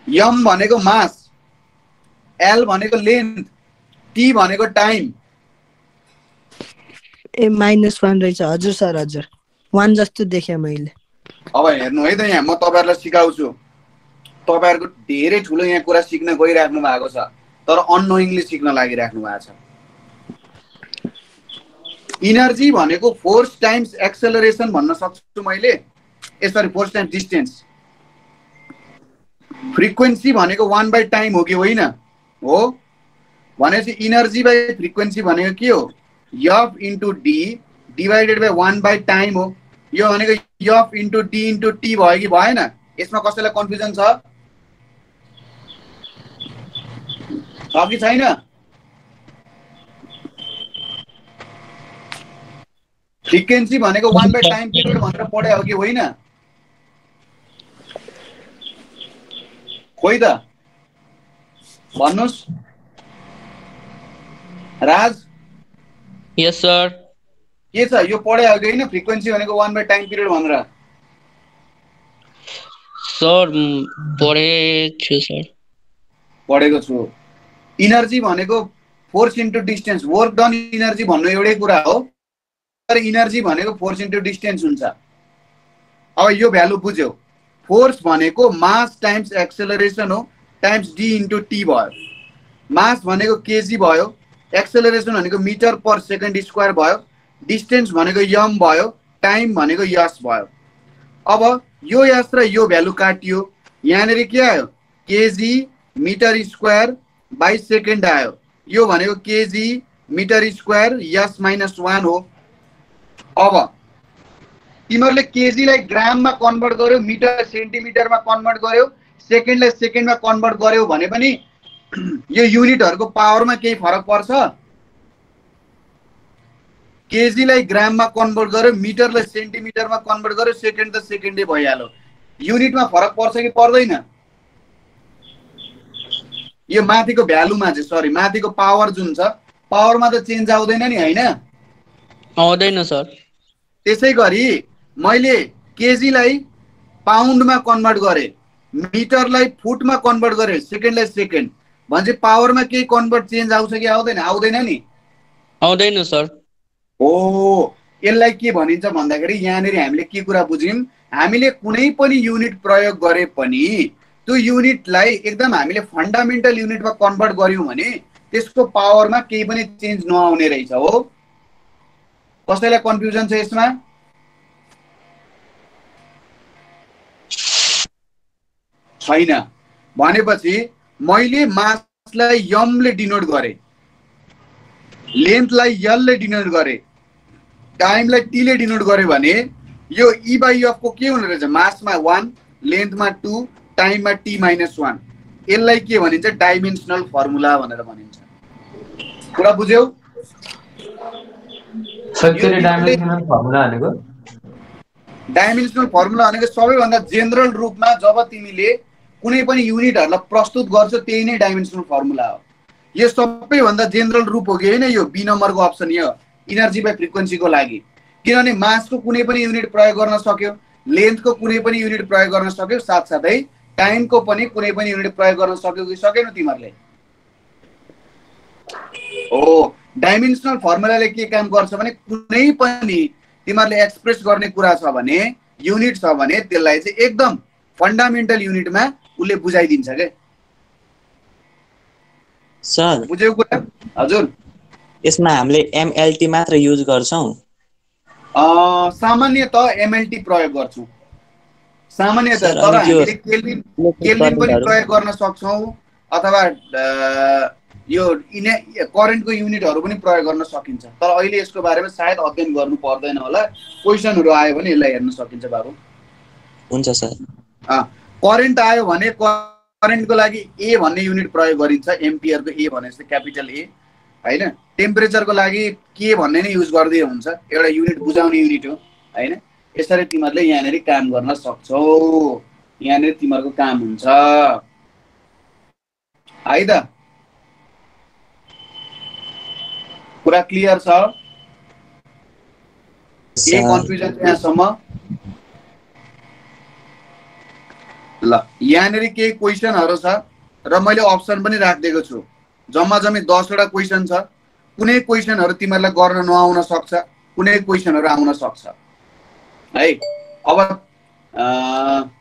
m भनेको मास, l भनेको लेन्थ, t भनेको टाइम. ए -1 रहेछ. हजुर सर, हजुर. 1 जस्तो देखे मैले. अब हेर्नु है त यहाँ म तपाईहरुलाई सिकाउँछु. तपाईहरुको धेरै ठुलो यहाँ कुरा सिक्न गइराख्नु भएको छ, तर अननोइंगली सिक्न लागिराख्नु भएको छ. एनर्जी भनेको फोर्स टाइम्स एक्सेलरेशन भन्न सक्छु मैले. यसरी फोर्स टाइम्स डिस्टेन्स. फ्रिक्वेन्सी भनेको 1 बाई टाइम हो कि होइन? हो. भनेपछि एनर्जी बाई फ्रिक्वेन्सी भनेको के हो? F into D divided by 1 by time हो. यो भनेको F into D into T भयो कि भएन? यसमा कसैलाई कन्फ्युजन छ कि छैन? फ्रिक्वेन्सी भनेको 1 बाई टाइम पिरियड भनेर पढाइ हो कि होइन? खोइ त भन्नुस् राज. यस सर. के छ यो पढाइ हो कि होइन? फ्रिक्वेन्सी भनेको 1 बाई टाइम पिरियड भनेर. सर पढेको छु. एनर्जी भनेको force into distance. Work done energy भन्नु एउटै कुरा हो, एनर्जी भनेको फोर्स इन्टु डिस्टेन्स हुन्छ. अब यो भ्यालु बुझ्यौ. फोर्स भनेको मास टाइम्स एक्सेलरेशन हो, टाइम्स डी इन्टु टी भयो. मास भनेको केजी भयो, एक्सेलरेशन भनेको मिटर पर सेकेन्ड स्क्वायर भयो, डिस्टेन्स भनेको यम भयो, टाइम भनेको यस भयो. अब यो यस र यो भ्यालु काटियो. यहाँनिर के आयो? Kg metre square by second आयो. यो भनेको kg metre square S minus 1 हो. अब तिमीहरुले केजी लाई ग्राम मा कन्भर्ट गर्यो, मिटर सेन्टिमिटर मा कन्भर्ट गर्यो, सेकेन्ड लाई सेकेन्ड मा कन्भर्ट गर्यो भने पनि यो युनिटहरुको पावर मा केही फरक पर्छ? केजी लाई ग्राम मा कन्भर्ट गर्यो, मिटर लाई सेन्टिमिटर मा कन्भर्ट गर्यो, सेकेन्ड त सेकेन्डै भइहाल्यो. युनिटमा फरक पर्छ कि पर्दैन? यो माथिको भ्यालुमा चाहिँ सरी माथिको पावर जुन छ पावरमा त चेन्ज आउँदैन नि हैन? आउँदैन सर। त्यसै गरी मैले केजीलाई पाउन्डमा कन्भर्ट गरे, मिटरलाई फुटमा कन्भर्ट गरे, सेकेन्डलाई सेकेन्ड, भन्छ पावरमा केही कन्भर्ट चेन्ज आउँछ कि आउँदैन? आउँदैन नि। आउँदैन सर। ओ यसलाई के भनिन्छ भन्दाखेरि यहाँनेरि हामीले के कुरा बुझ्यौं, हामीले कुनै पनि युनिट प्रयोग गरे पनि त्यो युनिटलाई एकदम हामीले फन्डामेन्टल युनिटमा कन्भर्ट गर्यौं भने त्यसको पावरमा केही पनि चेन्ज नआउने रहेछ। हो कसैलाई कन्फ्युजन छ यसमा? छैन। भनेपछि मैले मासलाई यमले डिनोट गरे, लेन्थलाई यलले डिनोट गरे, टाइमलाई टीले डिनोट गरे भने यो ई बाई एफ को के हुने रहेछ? मासमा 1, लेन्थमा 2, टाइममा t-1। यसलाई के भनिन्छ? डाइमेन्सनल फर्मुला भनेर भनिन्छ। कुरा बुझ्यौ? सबैले डाइमेन्सनल फर्मुला भनेको सबैभन्दा जेनरल रूपमा जब तिमीले कुनै पनि युनिटहरुलाई प्रस्तुत गर्छौ त्यही नै डाइमेन्सनल फर्मुला हो। यो सबैभन्दा जेनरल रूप हो कि हैन? यो बी नम्बरको अप्सन यो इनर्जी बाइ फ्रिक्वेन्सीको लागि, किनभने मासको कुनै पनि युनिट प्रयोग गर्न सक्यो, लेन्थको कुनै पनि युनिट प्रयोग गर्न सक्यो, साथसाथै टाइमको पनि कुनै पनि युनिट प्रयोग गर्न सक्यो कि सकेन तिमीहरुले? ओ डाइमेन्सनल फर्मुलाले के काम गर्छ भने कुनै पनि तिमीहरुले एक्सप्रेस गर्ने कुरा छ भने युनिट छ भने त्यसलाई चाहिँ एकदम फन्डामेन्टल युनिटमा उले बुझाइदिन्छ के सर। बुझ्यौ कुरा? हजुर। यसमा हामीले एमएलटी मात्र युज गर्छौं? सामान्यतः एमएलटी प्रयोग गर्छौं सामान्यतः, तर हामीले केल्भिन पनि प्रयोग गर्न सक्छौं अथवा यो करेन्टको युनिटहरु पनि प्रयोग गर्न सकिन्छ, तर अहिले यसको बारेमा सायद अध्ययन गर्नु पर्दैन होला। क्वेशनहरु आयो भने यसलाई हेर्न सकिन्छ बाबु। हुन्छ सर। करेन्ट आयो भने करेन्टको लागि ए भन्ने युनिट प्रयोग गरिन्छ, एम्पियरको ए भनेपछि क्यापिटल ए हैन। टेम्परेचरको लागि के भन्ने नै युज गर्दै हुन्छ, एउटा युनिट बुझाउने युनिट हो हैन। यसरी तिमीहरुले यहाँनेरि काम गर्न सक्छौ, यहाँनेरि तिमीहरुको काम हुन्छ है त। पूरा क्लियर छ? के कन्फ्युजन छ यहाँसम्म? ल यहाँनेरि केही क्वेशनहरु छ र मैले अप्सन पनि राखिदिएको छु, जम्मा जम्मी 10 वटा क्वेशन छ। कुनै क्वेशनहरु तिमीहरुलाई गर्न नआउन सक्छ, कुनै क्वेशनहरु आउन सक्छ है। अब